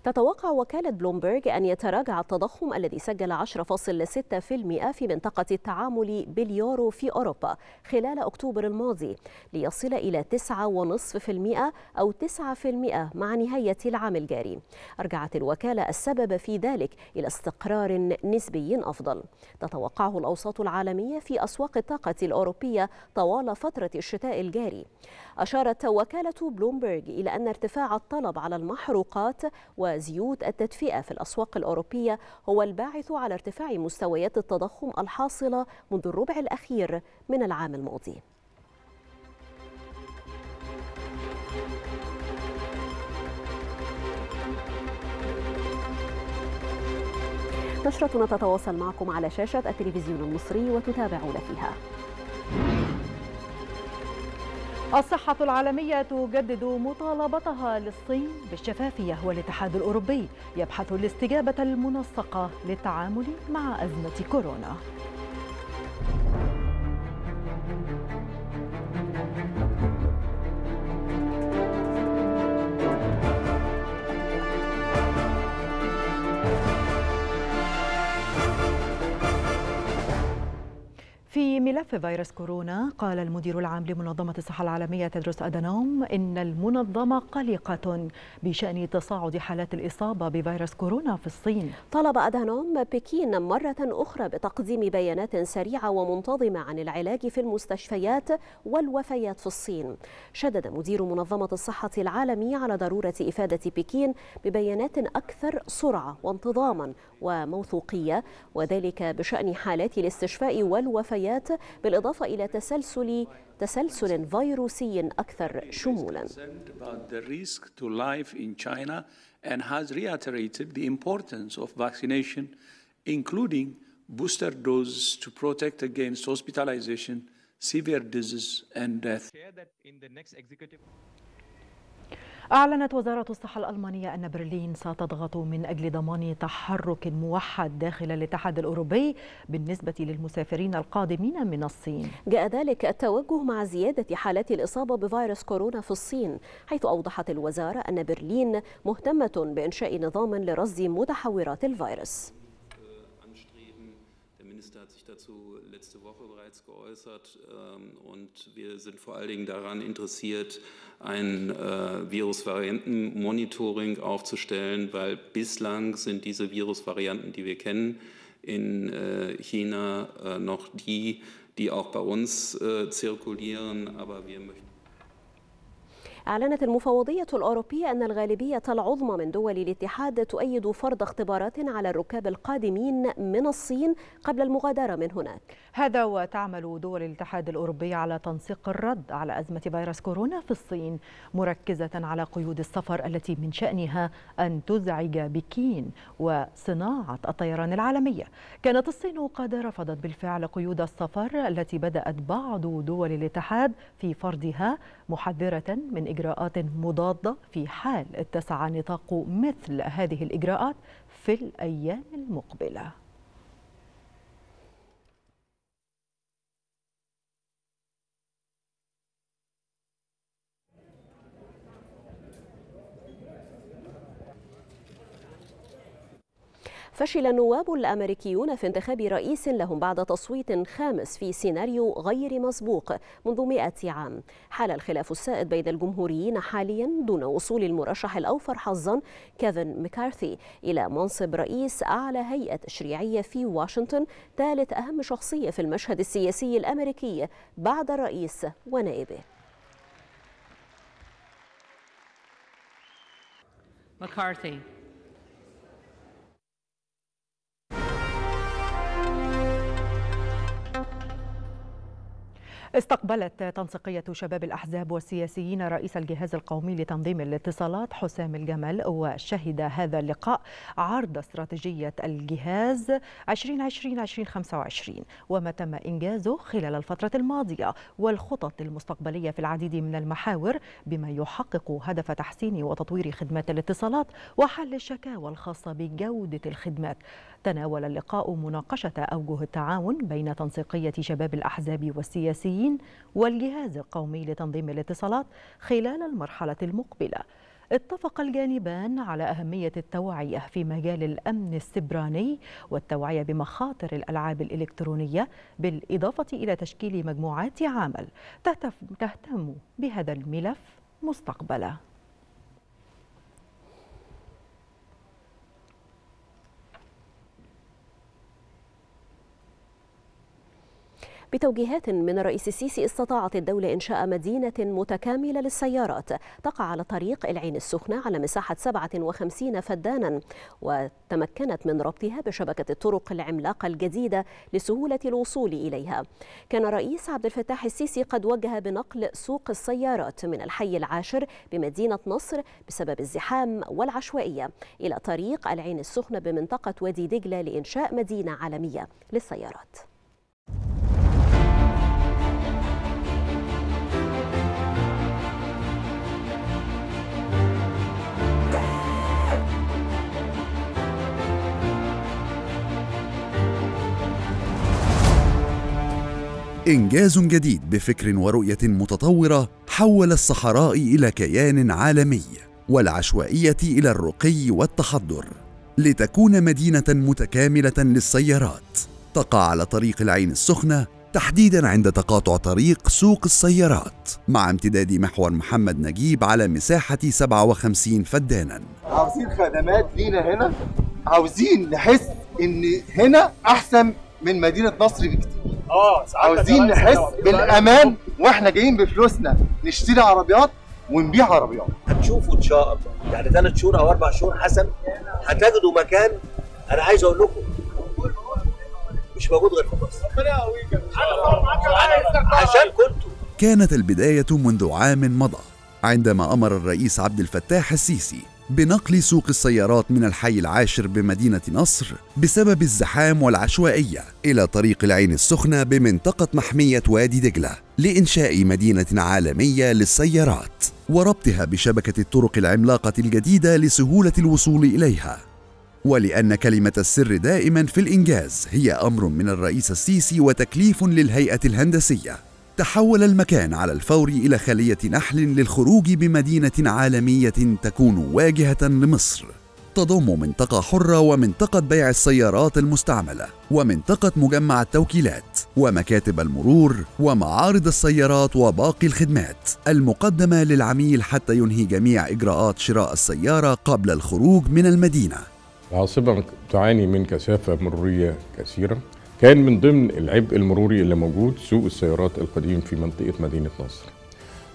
تتوقع وكالة بلومبرج أن يتراجع التضخم الذي سجل عشرة فاصلة ستة بالمئة في منطقة التعامل باليورو في أوروبا خلال أكتوبر الماضي ليصل إلى تسعة فاصلة خمسة بالمئة أو تسعة بالمئة مع نهاية العام الجاري. أرجعت الوكالة السبب في ذلك إلى استقرار نسبي أفضل تتوقعه الأوساط العالمية في أسواق الطاقة الأوروبية طوال فترة الشتاء الجاري. أشارت وكالة بلومبرج إلى أن ارتفاع الطلب على المحروقات و زيوت التدفئة في الأسواق الأوروبية هو الباعث على ارتفاع مستويات التضخم الحاصلة منذ الربع الأخير من العام الماضي. نشرتنا تتواصل معكم على شاشة التلفزيون المصري وتتابعون فيها الصحة العالمية تجدد مطالبتها للصين بالشفافية والاتحاد الأوروبي يبحث الاستجابة المنسقة للتعامل مع أزمة كورونا. في ملف فيروس كورونا قال المدير العام لمنظمة الصحة العالمية تيدروس أدانوم إن المنظمة قلقة بشأن تصاعد حالات الإصابة بفيروس كورونا في الصين. طلب أدانوم بكين مرة أخرى بتقديم بيانات سريعة ومنتظمة عن العلاج في المستشفيات والوفيات في الصين. شدد مدير منظمة الصحة العالمية على ضرورة إفادة بكين ببيانات أكثر سرعة وانتظاما وموثوقية، وذلك بشأن حالات الاستشفاء والوفيات بالإضافة إلى تسلسل تسلسل فيروسي أكثر شمولا. أعلنت وزارة الصحة الألمانية أن برلين ستضغط من أجل ضمان تحرك موحد داخل الاتحاد الأوروبي بالنسبة للمسافرين القادمين من الصين. جاء ذلك التوجه مع زيادة حالات الإصابة بفيروس كورونا في الصين، حيث أوضحت الوزارة أن برلين مهتمة بإنشاء نظام لرصد متحورات الفيروس. أعلنت المفوضية الأوروبية أن الغالبية العظمى من دول الاتحاد تؤيد فرض اختبارات على الركاب القادمين من الصين قبل المغادرة من هناك. هذا وتعمل دول الاتحاد الأوروبي على تنسيق الرد على أزمة فيروس كورونا في الصين، مركزة على قيود السفر التي من شأنها أن تزعج بكين وصناعة الطيران العالمية. كانت الصين قد رفضت بالفعل قيود السفر التي بدأت بعض دول الاتحاد في فرضها، محذرة من إجراءات مضادة في حال اتسع نطاق مثل هذه الإجراءات في الأيام المقبلة. فشل النواب الأمريكيون في انتخاب رئيس لهم بعد تصويت خامس في سيناريو غير مسبوق منذ مئة عام. حال الخلاف السائد بين الجمهوريين حاليا دون وصول المرشح الأوفر حظا كيفن مكارثي إلى منصب رئيس أعلى هيئة تشريعية في واشنطن، ثالث أهم شخصية في المشهد السياسي الأمريكي بعد الرئيس ونائبه. مكارثي استقبلت تنسيقية شباب الأحزاب والسياسيين رئيس الجهاز القومي لتنظيم الاتصالات حسام الجمل، وشهد هذا اللقاء عرض استراتيجية الجهاز عشرين عشرين عشرين خمسة وعشرين وما تم إنجازه خلال الفترة الماضية والخطط المستقبلية في العديد من المحاور، بما يحقق هدف تحسين وتطوير خدمات الاتصالات وحل الشكاوى الخاصة بجودة الخدمات. تناول اللقاء مناقشة أوجه التعاون بين تنسيقية شباب الأحزاب والسياسيين والجهاز القومي لتنظيم الاتصالات خلال المرحلة المقبلة. اتفق الجانبان على أهمية التوعية في مجال الأمن السبراني والتوعية بمخاطر الألعاب الإلكترونية، بالإضافة إلى تشكيل مجموعات عمل تهتم بهذا الملف مستقبلا. بتوجيهات من الرئيس السيسي استطاعت الدولة إنشاء مدينة متكاملة للسيارات تقع على طريق العين السخنة على مساحة سبعة وخمسين فدانا، وتمكنت من ربطها بشبكة الطرق العملاقة الجديدة لسهولة الوصول إليها. كان الرئيس عبد الفتاح السيسي قد وجه بنقل سوق السيارات من الحي العاشر بمدينة نصر بسبب الزحام والعشوائية إلى طريق العين السخنة بمنطقة وادي دجلة لإنشاء مدينة عالمية للسيارات. إنجاز جديد بفكر ورؤية متطورة حول الصحراء إلى كيان عالمي، والعشوائية إلى الرقي والتحضر، لتكون مدينة متكاملة للسيارات تقع على طريق العين السخنة، تحديداً عند تقاطع طريق سوق السيارات، مع امتداد محور محمد نجيب على مساحة سبعة وخمسين فداناً. عاوزين خدمات لينا هنا، عاوزين نحس إن هنا أحسن من مدينة نصر بكتير. آه، عاوزين نحس بالأمان وإحنا جايين بفلوسنا نشتري عربيات ونبيع عربيات. هتشوفوا إن شاء الله، يعني ثلاث شهور أو أربع شهور حسب هتجدوا مكان. أنا عايز أقول لكم مش موجود غير في مصر. ربنا يقويك عشان كنتوا. كانت البداية منذ عام مضى، عندما أمر الرئيس عبد الفتاح السيسي بنقل سوق السيارات من الحي العاشر بمدينة نصر بسبب الزحام والعشوائية إلى طريق العين السخنة بمنطقة محمية وادي دجلة، لإنشاء مدينة عالمية للسيارات وربطها بشبكة الطرق العملاقة الجديدة لسهولة الوصول إليها. ولأن كلمة السر دائماً في الإنجاز هي أمر من الرئيس السيسي وتكليف للهيئة الهندسية، تحول المكان على الفور إلى خلية نحل للخروج بمدينة عالمية تكون واجهة لمصر، تضم منطقة حرة ومنطقة بيع السيارات المستعملة ومنطقة مجمع التوكيلات ومكاتب المرور ومعارض السيارات وباقي الخدمات المقدمة للعميل، حتى ينهي جميع إجراءات شراء السيارة قبل الخروج من المدينة. العاصمة تعاني من كثافة مرورية كثيرة، كان من ضمن العبء المروري اللي موجود سوق السيارات القديم في منطقة مدينة نصر،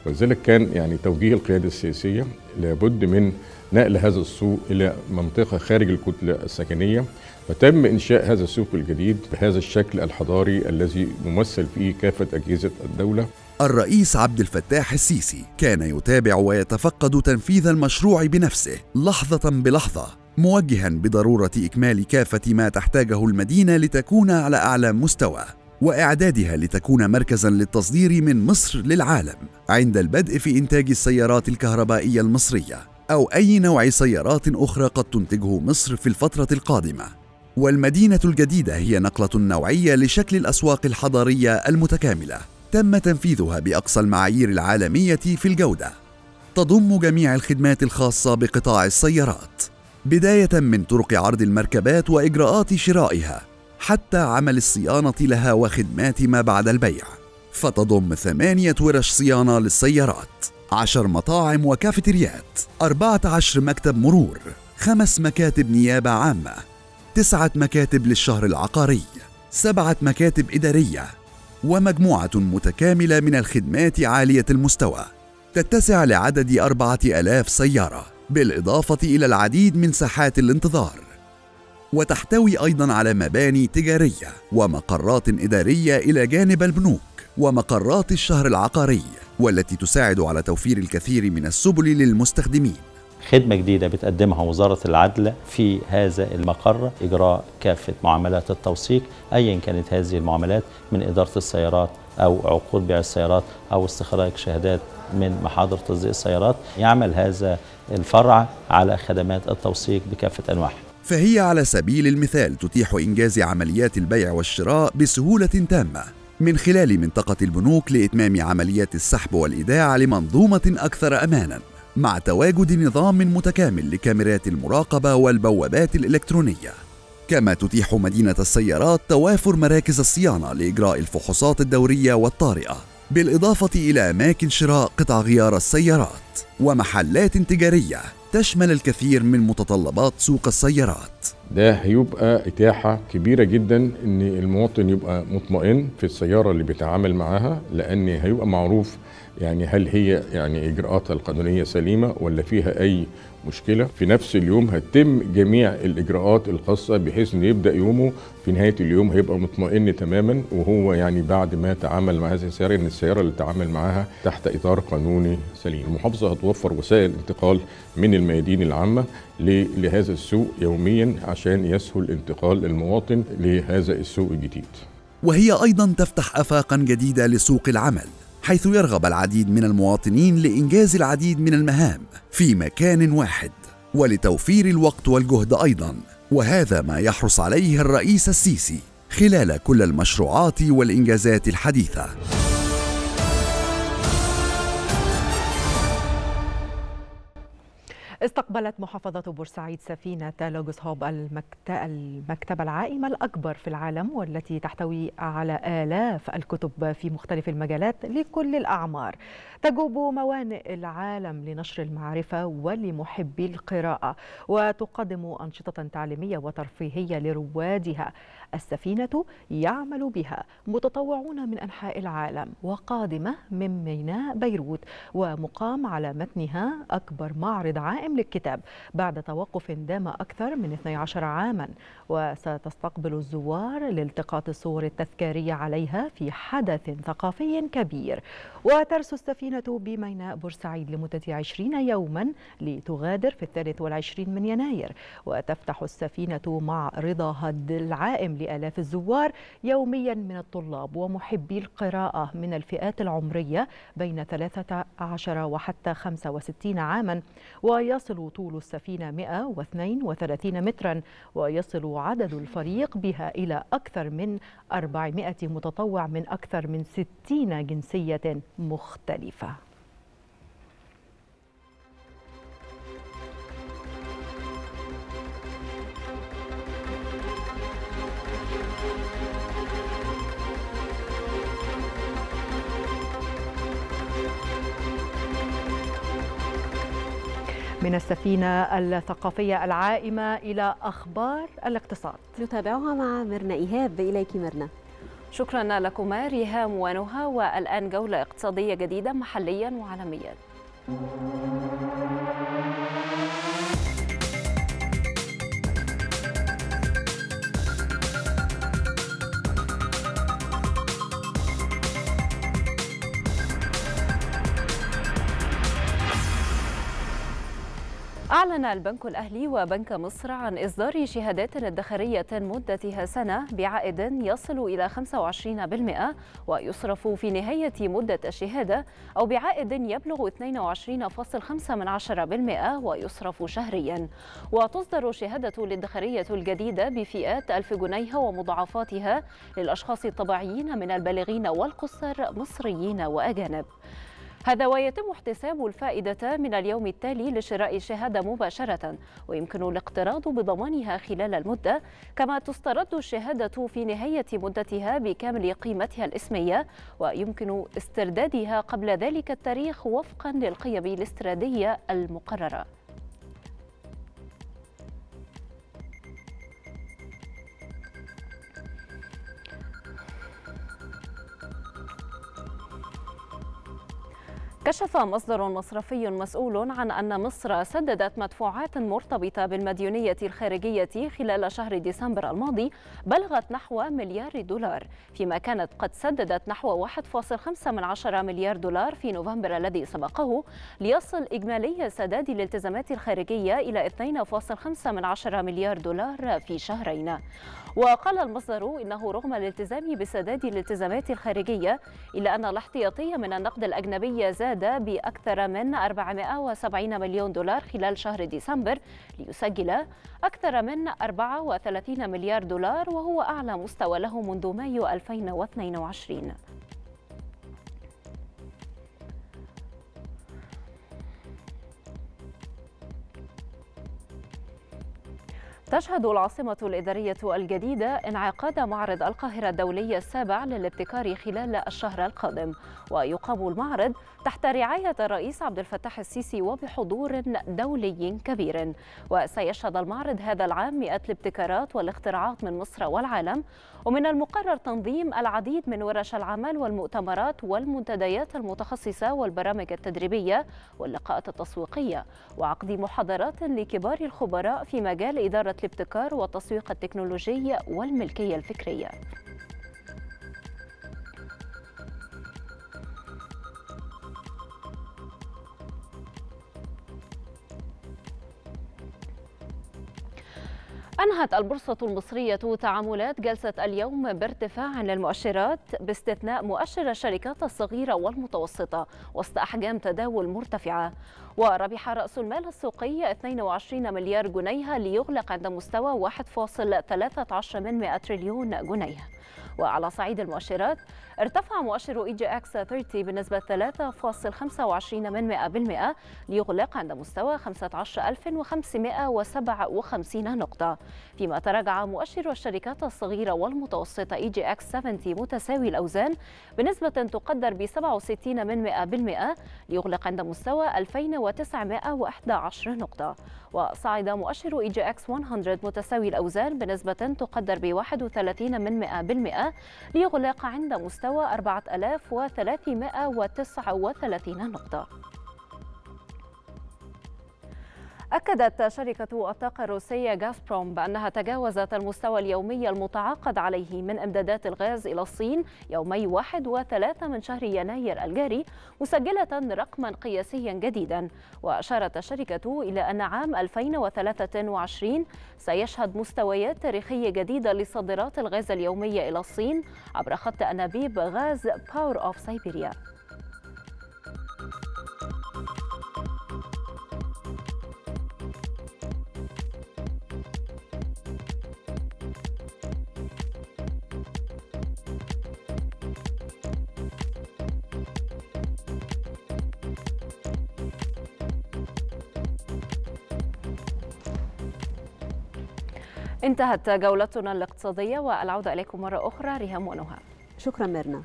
ولذلك كان يعني توجيه القيادة السياسية لابد من نقل هذا السوق إلى منطقة خارج الكتلة السكنية، وتم إنشاء هذا السوق الجديد بهذا الشكل الحضاري الذي ممثل فيه كافة أجهزة الدولة. الرئيس عبد الفتاح السيسي كان يتابع ويتفقد تنفيذ المشروع بنفسه لحظة بلحظة، موجهاً بضرورة إكمال كافة ما تحتاجه المدينة لتكون على أعلى مستوى، وإعدادها لتكون مركزاً للتصدير من مصر للعالم، عند البدء في إنتاج السيارات الكهربائية المصرية أو أي نوع سيارات أخرى قد تنتجه مصر في الفترة القادمة. والمدينة الجديدة هي نقلة نوعية لشكل الأسواق الحضارية المتكاملة، تم تنفيذها بأقصى المعايير العالمية في الجودة، تضم جميع الخدمات الخاصة بقطاع السيارات، بداية من طرق عرض المركبات وإجراءات شرائها حتى عمل الصيانة لها وخدمات ما بعد البيع، فتضم ثمانية ورش صيانة للسيارات، عشر مطاعم وكافتريات، أربعة عشر مكتب مرور، خمس مكاتب نيابة عامة، تسعة مكاتب للشهر العقاري، سبعة مكاتب إدارية، ومجموعة متكاملة من الخدمات عالية المستوى تتسع لعدد أربعة آلاف سيارة، بالإضافة إلى العديد من ساحات الانتظار، وتحتوي أيضاً على مباني تجارية ومقرات إدارية إلى جانب البنوك ومقرات الشهر العقاري، والتي تساعد على توفير الكثير من السبل للمستخدمين. خدمة جديدة بتقدمها وزارة العدل في هذا المقر، إجراء كافة معاملات التوثيق أياً كانت هذه المعاملات، من إدارة السيارات أو عقود بيع السيارات أو استخراج شهادات من محاضر تصديق السيارات. يعمل هذا الفرع على خدمات التوثيق بكافة أنواعها. فهي على سبيل المثال تتيح إنجاز عمليات البيع والشراء بسهولة تامة من خلال منطقة البنوك، لإتمام عمليات السحب والإيداع لمنظومة أكثر أماناً، مع تواجد نظام متكامل لكاميرات المراقبة والبوابات الإلكترونية. كما تتيح مدينة السيارات توافر مراكز الصيانة لإجراء الفحوصات الدورية والطارئة، بالإضافة إلى أماكن شراء قطع غيار السيارات ومحلات تجارية تشمل الكثير من متطلبات سوق السيارات. ده هيبقى إتاحة كبيرة جدا إن المواطن يبقى مطمئن في السيارة اللي بيتعامل معاها، لأن هيبقى معروف يعني هل هي يعني إجراءاتها القانونية سليمة ولا فيها أي مشكلة. في نفس اليوم هتتم جميع الإجراءات الخاصة بحيث إنه يبدأ يومه في نهاية اليوم هيبقى مطمئن تماما، وهو يعني بعد ما تعامل مع هذه السيارة إن السيارة اللي تعامل معاها تحت إطار قانوني سليم. المحافظة هتوفر وسائل انتقال من الميادين العامة لهذا السوق يوميا عشان يسهل انتقال المواطن لهذا السوق الجديد. وهي أيضا تفتح آفاقا جديدة لسوق العمل، حيث يرغب العديد من المواطنين لإنجاز العديد من المهام في مكان واحد، ولتوفير الوقت والجهد أيضاً، وهذا ما يحرص عليه الرئيس السيسي خلال كل المشروعات والإنجازات الحديثة. استقبلت محافظة بورسعيد سفينة لوجوس هوب المكتبة العائمة الأكبر في العالم، والتي تحتوي على آلاف الكتب في مختلف المجالات لكل الأعمار. تجوب موانئ العالم لنشر المعرفة ولمحبي القراءة، وتقدم أنشطة تعليمية وترفيهية لروادها. السفينة يعمل بها متطوعون من أنحاء العالم، وقادمة من ميناء بيروت، ومقام على متنها أكبر معرض عائم للكتاب بعد توقف دام أكثر من اثني عشر عاما، وستستقبل الزوار لالتقاط الصور التذكارية عليها في حدث ثقافي كبير. وترسو السفينة بميناء بورسعيد لمدة عشرين يوما لتغادر في الثالث والعشرين من يناير، وتفتح السفينة مع رضاها العائم لآلاف الزوار يوميا من الطلاب ومحبي القراءة من الفئات العمرية بين ثلاثة عشر وحتى خمسة وستين عاما. ويصل طول السفينة مئة واثنين وثلاثين مترا، ويصل عدد الفريق بها إلى أكثر من أربعمئة متطوع من أكثر من ستين جنسية مختلفة. من السفينة الثقافية العائمة إلى أخبار الاقتصاد نتابعها مع مرنا إيهاب. إليك مرنا. شكرا لكما ريهام ونهى. والآن جولة اقتصادية جديدة محليا وعالميا. أعلن البنك الأهلي وبنك مصر عن إصدار شهادات ادخارية مدتها سنة بعائد يصل إلى خمسة وعشرين بالمئة ويصرف في نهاية مدة الشهادة، أو بعائد يبلغ اثنين وعشرين فاصلة خمسة بالمئة ويصرف شهريا. وتصدر شهادة الادخارية الجديدة بفئات ألف جنيه ومضاعفاتها للأشخاص الطبيعيين من البالغين والقصر، مصريين وأجانب. هذا ويتم احتساب الفائدة من اليوم التالي لشراء الشهادة مباشرة، ويمكن الاقتراض بضمانها خلال المدة. كما تسترد الشهادة في نهاية مدتها بكامل قيمتها الإسمية، ويمكن استردادها قبل ذلك التاريخ وفقا للقيم الاستراتيجية المقررة. كشف مصدر مصرفي مسؤول عن أن مصر سددت مدفوعات مرتبطة بالمديونية الخارجية خلال شهر ديسمبر الماضي بلغت نحو مليار دولار، فيما كانت قد سددت نحو واحد فاصلة خمسة مليار دولار في نوفمبر الذي سبقه، ليصل إجمالي سداد الالتزامات الخارجية إلى اثنين فاصلة خمسة مليار دولار في شهرين. وقال المصدر إنه رغم الالتزام بسداد الالتزامات الخارجية، إلا أن الاحتياطي من النقد الأجنبي زاد بأكثر من أربعمئة وسبعين مليون دولار خلال شهر ديسمبر، ليسجل أكثر من أربعة وثلاثين مليار دولار، وهو أعلى مستوى له منذ مايو ألفين واثنين وعشرين. تشهد العاصمة الإدارية الجديدة انعقاد معرض القاهرة الدولي السابع للابتكار خلال الشهر القادم، ويقام المعرض تحت رعاية الرئيس عبد الفتاح السيسي وبحضور دولي كبير. وسيشهد المعرض هذا العام مئة الابتكارات والاختراعات من مصر والعالم، ومن المقرر تنظيم العديد من ورش العمل والمؤتمرات والمنتديات المتخصصة والبرامج التدريبية واللقاءات التسويقية، وعقد محاضرات لكبار الخبراء في مجال إدارة الابتكار والتسويق التكنولوجي والملكية الفكرية. أنهت البورصة المصرية تعاملات جلسة اليوم بارتفاع للمؤشرات باستثناء مؤشر الشركات الصغيرة والمتوسطة، وسط أحجام تداول مرتفعة. وربح رأس المال السوقي اثنين وعشرين مليار جنيه ليغلق عند مستوى واحد فاصل ثلاثة عشر من مئة تريليون جنيه. وعلى صعيد المؤشرات، ارتفع مؤشر اي جي اكس ثلاثين بنسبة ثلاثة فاصل خمسة وعشرين من مئة بالمئة ليغلق عند مستوى خمسة عشر ألف وخمسمئة وسبعة وخمسين نقطة، فيما تراجع مؤشر الشركات الصغيرة والمتوسطة اي جي اكس سبعين متساوي الأوزان بنسبة تقدر ب سبعة وستين من مئة بالمئة ليغلق عند مستوى ألفين وتسعمئة وأحد عشر نقطة. وصعد مؤشر اي جي اكس مئة متساوي الأوزان بنسبة تقدر ب واحد وثلاثين من مئة بالمئة ليغلق عند مستوى أربعة آلاف وثلاثمئة وتسعة وثلاثين نقطة. أكدت شركة الطاقة الروسية غازبروم بأنها تجاوزت المستوى اليومي المتعاقد عليه من إمدادات الغاز إلى الصين يومي واحد وثلاثة من شهر يناير الجاري، مسجلة رقما قياسيا جديدا. وأشارت الشركة إلى أن عام ألفين وثلاثة وعشرين سيشهد مستويات تاريخية جديدة لصادرات الغاز اليومية إلى الصين عبر خط أنابيب غاز باور أوف سيبيريا. انتهت جولتنا الاقتصادية والعودة إليكم مرة أخرى ريهام ونهى. شكرا ميرنا.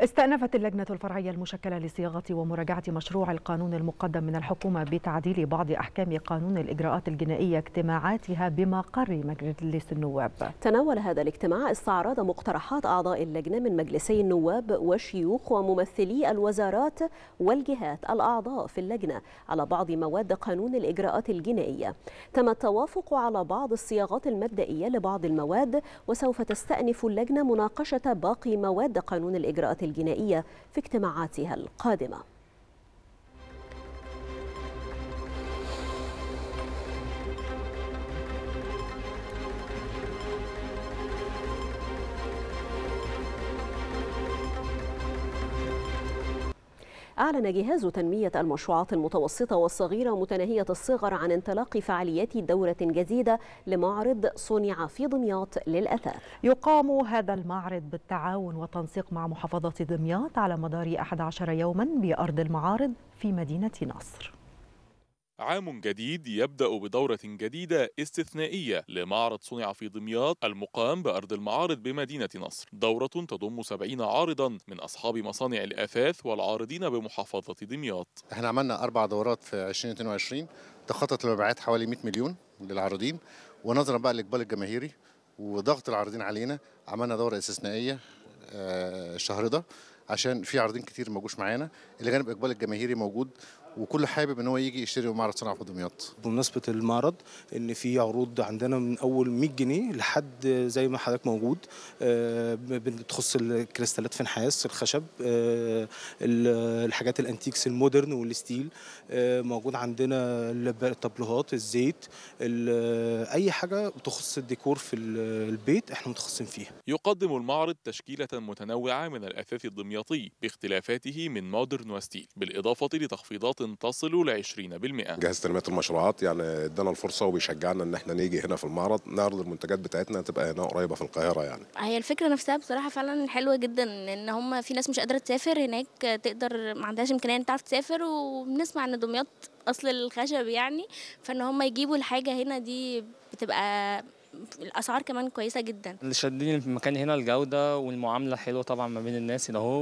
استأنفت اللجنة الفرعية المشكلة لصياغة ومراجعة مشروع القانون المقدم من الحكومة بتعديل بعض أحكام قانون الإجراءات الجنائية اجتماعاتها بمقر مجلس النواب. تناول هذا الاجتماع استعراض مقترحات أعضاء اللجنة من مجلسي النواب وشيوخ وممثلي الوزارات والجهات الأعضاء في اللجنة على بعض مواد قانون الإجراءات الجنائية. تم التوافق على بعض الصياغات المبدئية لبعض المواد، وسوف تستأنف اللجنة مناقشة باقي مواد قانون الإجراءات الجنائية في اجتماعاتها القادمة. أعلن جهاز تنمية المشروعات المتوسطة والصغيرة ومتناهية الصغر عن انطلاق فعاليات دورة جديدة لمعرض صنع في دمياط للأثاث. يقام هذا المعرض بالتعاون والتنسيق مع محافظة دمياط على مدار أحد عشر يوما بأرض المعارض في مدينة نصر. عام جديد يبدأ بدورة جديدة استثنائية لمعرض صنع في دمياط المقام بأرض المعارض بمدينة نصر. دورة تضم سبعين عارضا من أصحاب مصانع الأثاث والعارضين بمحافظة دمياط. احنا عملنا أربع دورات في ألفين واثنين وعشرين تخطت المبيعات حوالي مئة مليون للعارضين، ونظرا بقى للإقبال الجماهيري وضغط العارضين علينا عملنا دورة استثنائية الشهر ده عشان في عارضين كتير موجودش معانا، اللي جانب إقبال الجماهيري موجود وكل حابب ان هو يجي يشتري معرض صناعه في دمياط. بمناسبه المعرض ان في عروض عندنا من اول مئة جنيه لحد زي ما حضرتك موجود، بتخص الكريستالات في النحاس، الخشب، الحاجات الانتيكس المودرن والستيل، موجود عندنا الطبلوهات، الزيت، اي حاجه بتخص الديكور في البيت احنا متخصصين فيها. يقدم المعرض تشكيله متنوعه من الاثاث الدمياطي باختلافاته من مودرن وستيل، بالاضافه لتخفيضات تصل ل عشرين بالمئة. جهاز تنمية المشروعات يعني ادانا الفرصة وبيشجعنا ان احنا نيجي هنا في المعرض نعرض المنتجات بتاعتنا تبقى هنا قريبة في القاهرة. يعني هي الفكرة نفسها بصراحة فعلا حلوة جدا، ان هم في ناس مش قادرة تسافر هناك تقدر، ما عندهاش امكانية ان تعرف تسافر، وبنسمع ان دمياط اصل الخشب يعني، فان هم يجيبوا الحاجة هنا دي بتبقى الاسعار كمان كويسه جدا. اللي شدني في المكان هنا الجوده والمعامله حلوه طبعا ما بين الناس هنا اهو،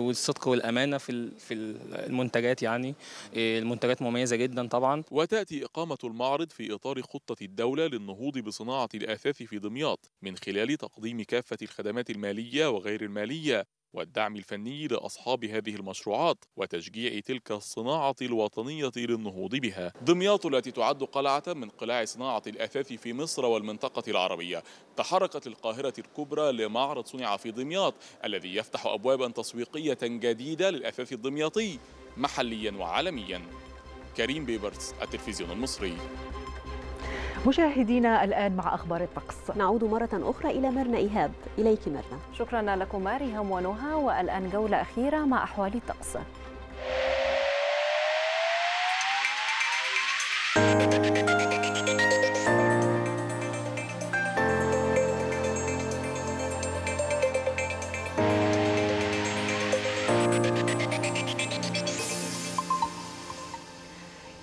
والصدق والامانه في في المنتجات، يعني المنتجات مميزه جدا طبعا. وتاتي اقامه المعرض في اطار خطه الدوله للنهوض بصناعه الاثاث في دمياط من خلال تقديم كافه الخدمات الماليه وغير الماليه والدعم الفني لأصحاب هذه المشروعات وتشجيع تلك الصناعة الوطنية للنهوض بها. دمياط التي تعد قلعة من قلاع صناعة الأثاث في مصر والمنطقة العربية تحركت للقاهرة الكبرى لمعرض صنع في دمياط الذي يفتح أبوابا تسويقية جديدة للأثاث الدمياطي محليا وعالميا. كريم بيبرتس، التلفزيون المصري. مشاهدينا الآن مع أخبار الطقس. نعود مرة أخرى إلى مرنى إيهاب. إليك مرنى. شكرا لكما ريهام ونهى، والآن جولة أخيرة مع أحوال الطقس.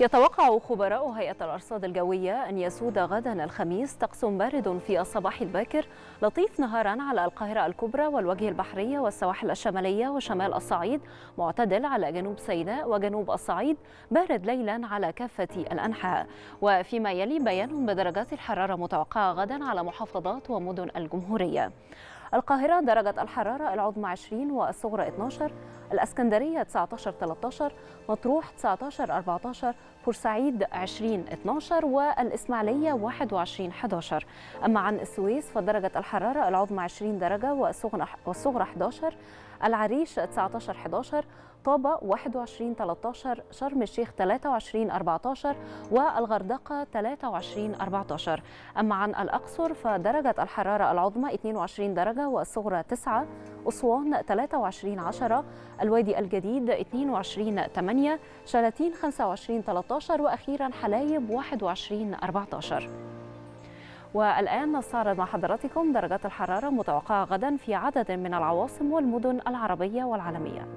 يتوقع خبراء هيئة الأرصاد الجوية أن يسود غدا الخميس طقس بارد في الصباح الباكر لطيف نهارا على القاهرة الكبرى والوجه البحرية والسواحل الشمالية وشمال الصعيد، معتدل على جنوب سيناء وجنوب الصعيد، بارد ليلا على كافة الأنحاء. وفيما يلي بيان بدرجات الحرارة متوقعة غدا على محافظات ومدن الجمهورية. القاهرة درجة الحرارة العظمى عشرين والصغرى اثناشر، الاسكندرية تسعتاشر تلتاشر، مطروح تسعتاشر اربعتاشر، بورسعيد عشرين اتناشر، والاسماعيلية واحد وعشرين حداشر. اما عن السويس فدرجة الحرارة العظمى عشرين درجة والصغرى حداشر، العريش تسعتاشر حداشر، طابة واحد وعشرين تلتاشر، شرم الشيخ تلاتة وعشرين اربعتاشر، والغردقة تلاتة وعشرين اربعتاشر. أما عن الأقصر فدرجة الحرارة العظمى اتنين وعشرين درجة والصغرى تسعة، أسوان تلاتة وعشرين عشرة، الوادي الجديد اتنين وعشرين تمانية، شلاتين خمسة وعشرين تلتاشر، وأخيرا حلايب واحد وعشرين اربعتاشر. والآن نستعرض مع حضراتكم درجات الحرارة متوقعة غدا في عدد من العواصم والمدن العربية والعالمية.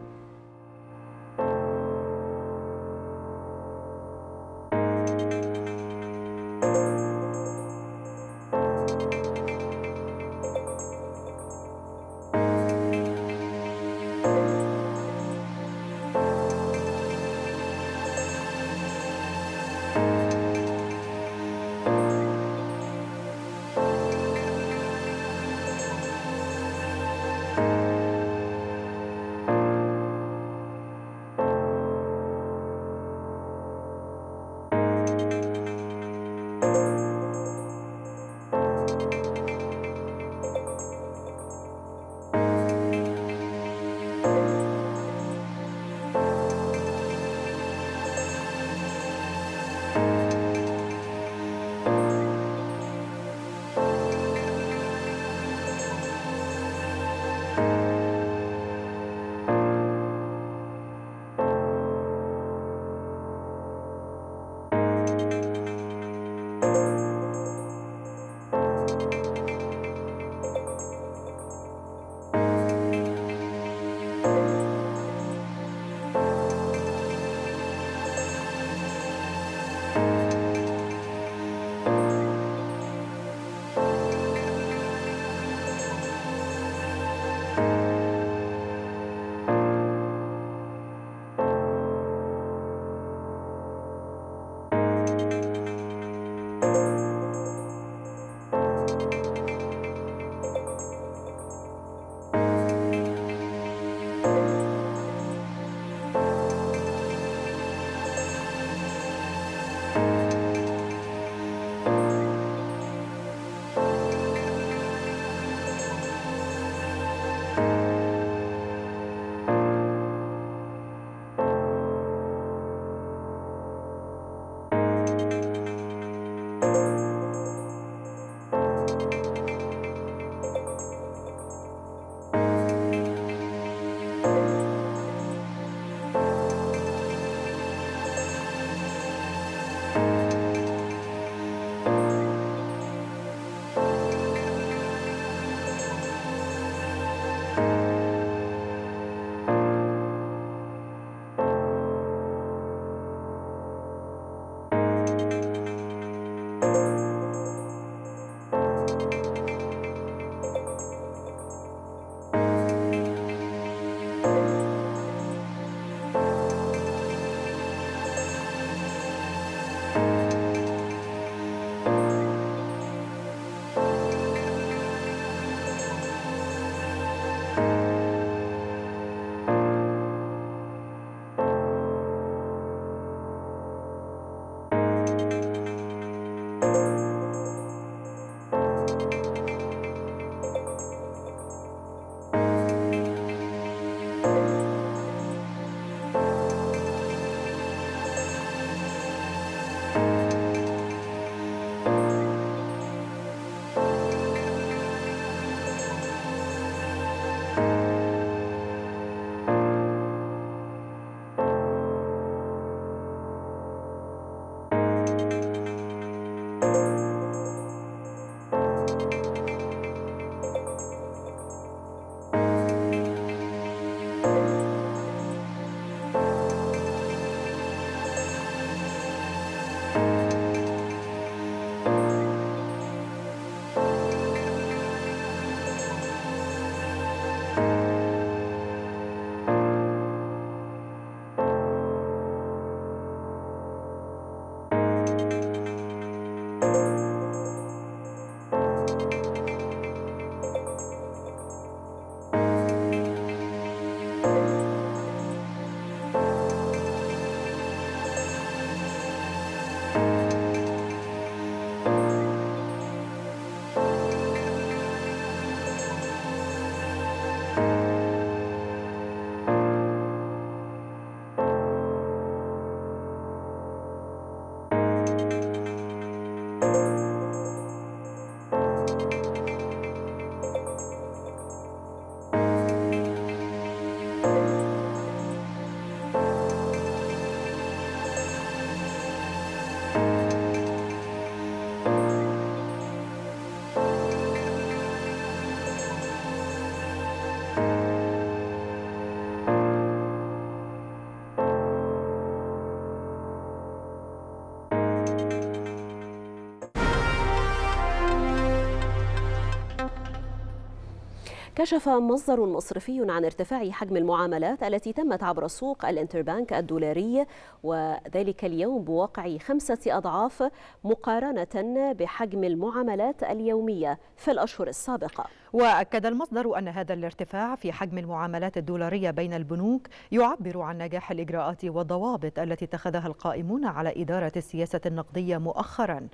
كشف مصدر مصرفي عن ارتفاع حجم المعاملات التي تمت عبر سوق الانتربانك الدولاري، وذلك اليوم بواقع خمسة أضعاف مقارنة بحجم المعاملات اليومية في الأشهر السابقة. وأكد المصدر أن هذا الارتفاع في حجم المعاملات الدولارية بين البنوك يعبر عن نجاح الإجراءات والضوابط التي اتخذها القائمون على إدارة السياسة النقدية مؤخراً،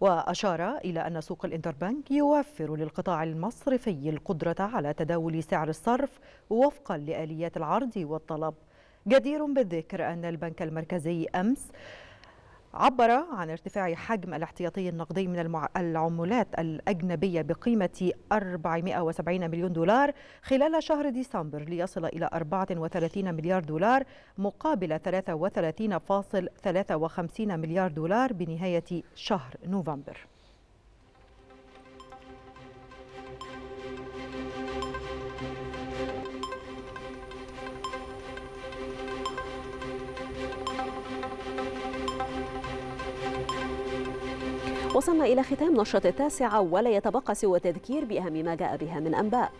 وأشار إلى أن سوق الانتربانك يوفر للقطاع المصرفي القدرة على تداول سعر الصرف وفقاً لآليات العرض والطلب. جدير بالذكر أن البنك المركزي أمس عبر عن ارتفاع حجم الاحتياطي النقدي من العملات الأجنبية بقيمة أربعمئة وسبعين مليون دولار خلال شهر ديسمبر ليصل إلى أربعة وثلاثين مليار دولار مقابل ثلاثة وثلاثين فاصل ثلاثة وخمسين مليار دولار بنهاية شهر نوفمبر. وصلنا إلى ختام نشرة التاسعة، ولا يتبقى سوى التذكير بأهم ما جاء بها من أنباء.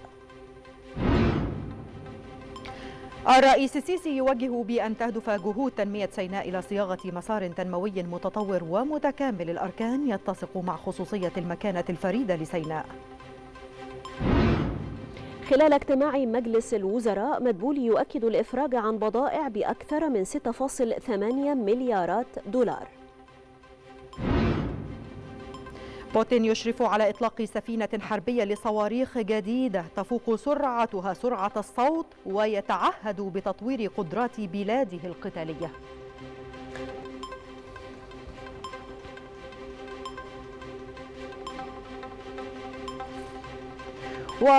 الرئيس السيسي يوجه بأن تهدف جهود تنمية سيناء إلى صياغة مسار تنموي متطور ومتكامل الأركان يتسق مع خصوصية المكانة الفريدة لسيناء. خلال اجتماع مجلس الوزراء، مدبولي يؤكد الإفراج عن بضائع بأكثر من ستة فاصل ثمانية مليارات دولار. بوتين يشرف على إطلاق سفينة حربية لصواريخ جديدة تفوق سرعتها سرعة الصوت، ويتعهد بتطوير قدرات بلاده القتالية.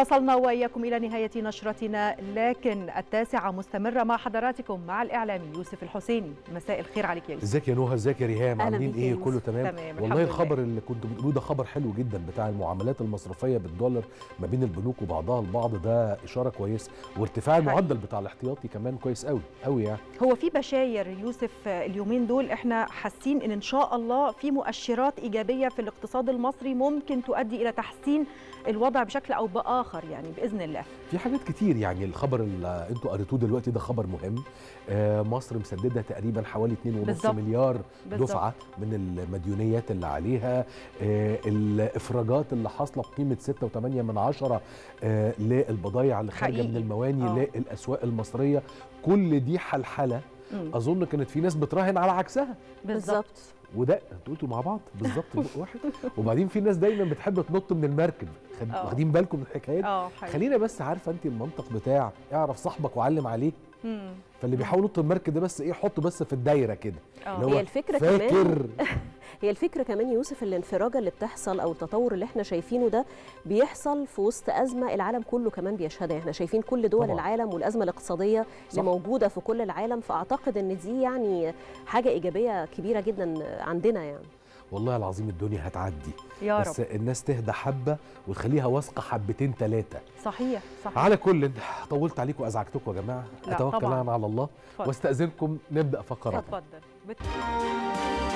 وصلنا وإياكم إلى نهاية نشرتنا، لكن التاسعة مستمرة مع حضراتكم مع الإعلامي يوسف الحسيني. مساء الخير عليك يا يوسف. ازيك يا نهى، ازيك يا ريهام، عاملين إيه؟ كله تمام؟ تمام والله. الخبر اللي كنت بتقولوه ده خبر حلو جدا، بتاع المعاملات المصرفية بالدولار ما بين البنوك وبعضها البعض، ده إشارة كويسة، وارتفاع المعدل بتاع الاحتياطي كمان كويس قوي قوي. يعني هو في بشاير يوسف اليومين دول، احنا حاسين إن إن شاء الله في مؤشرات إيجابية في الاقتصاد المصري ممكن تؤدي إلى تحسين الوضع بشكل أو بآخر آخر يعني بإذن الله. في حاجات كتير، يعني الخبر اللي انتوا قريتوه دلوقتي ده خبر مهم. آه مصر مسددة تقريبا حوالي اثنين ونص مليار بالزبط. دفعة من المديونيات اللي عليها، آه الإفراجات اللي حاصلة بقيمة ستة وثمانية من عشرة آه للبضايع اللي خارجة من المواني آه. للأسواق المصرية، كل دي حلحلة. مم. أظن كانت في ناس بتراهن على عكسها بالظبط، وده انتوا قلتوا مع بعض بالظبط واحد. وبعدين في ناس دايما بتحب تنط من المركب، واخدين بالكم من الحكايات؟ خلينا بس، عارفه انت المنطق بتاع اعرف صاحبك وعلم عليه. مم. فاللي بيحاول ينط المركب ده بس ايه، حطه بس في الدايره كده. هي الفكره كمان هي الفكره كمان يوسف، الانفراجه اللي بتحصل او التطور اللي احنا شايفينه ده بيحصل في وسط ازمه العالم كله كمان بيشهدها. احنا شايفين كل دول طبعا. العالم والازمه الاقتصاديه اللي موجوده في كل العالم، فاعتقد ان دي يعني حاجه ايجابيه كبيره جدا عندنا. يعني والله العظيم الدنيا هتعدي يا رب، بس الناس تهدى حبه وتخليها واثقه حبتين ثلاثه. صحيح صحيح. على كل، طولت عليكم وازعجتكم يا جماعه، اتوكل انا على الله واستاذنكم نبدا فقرات. اتفضل.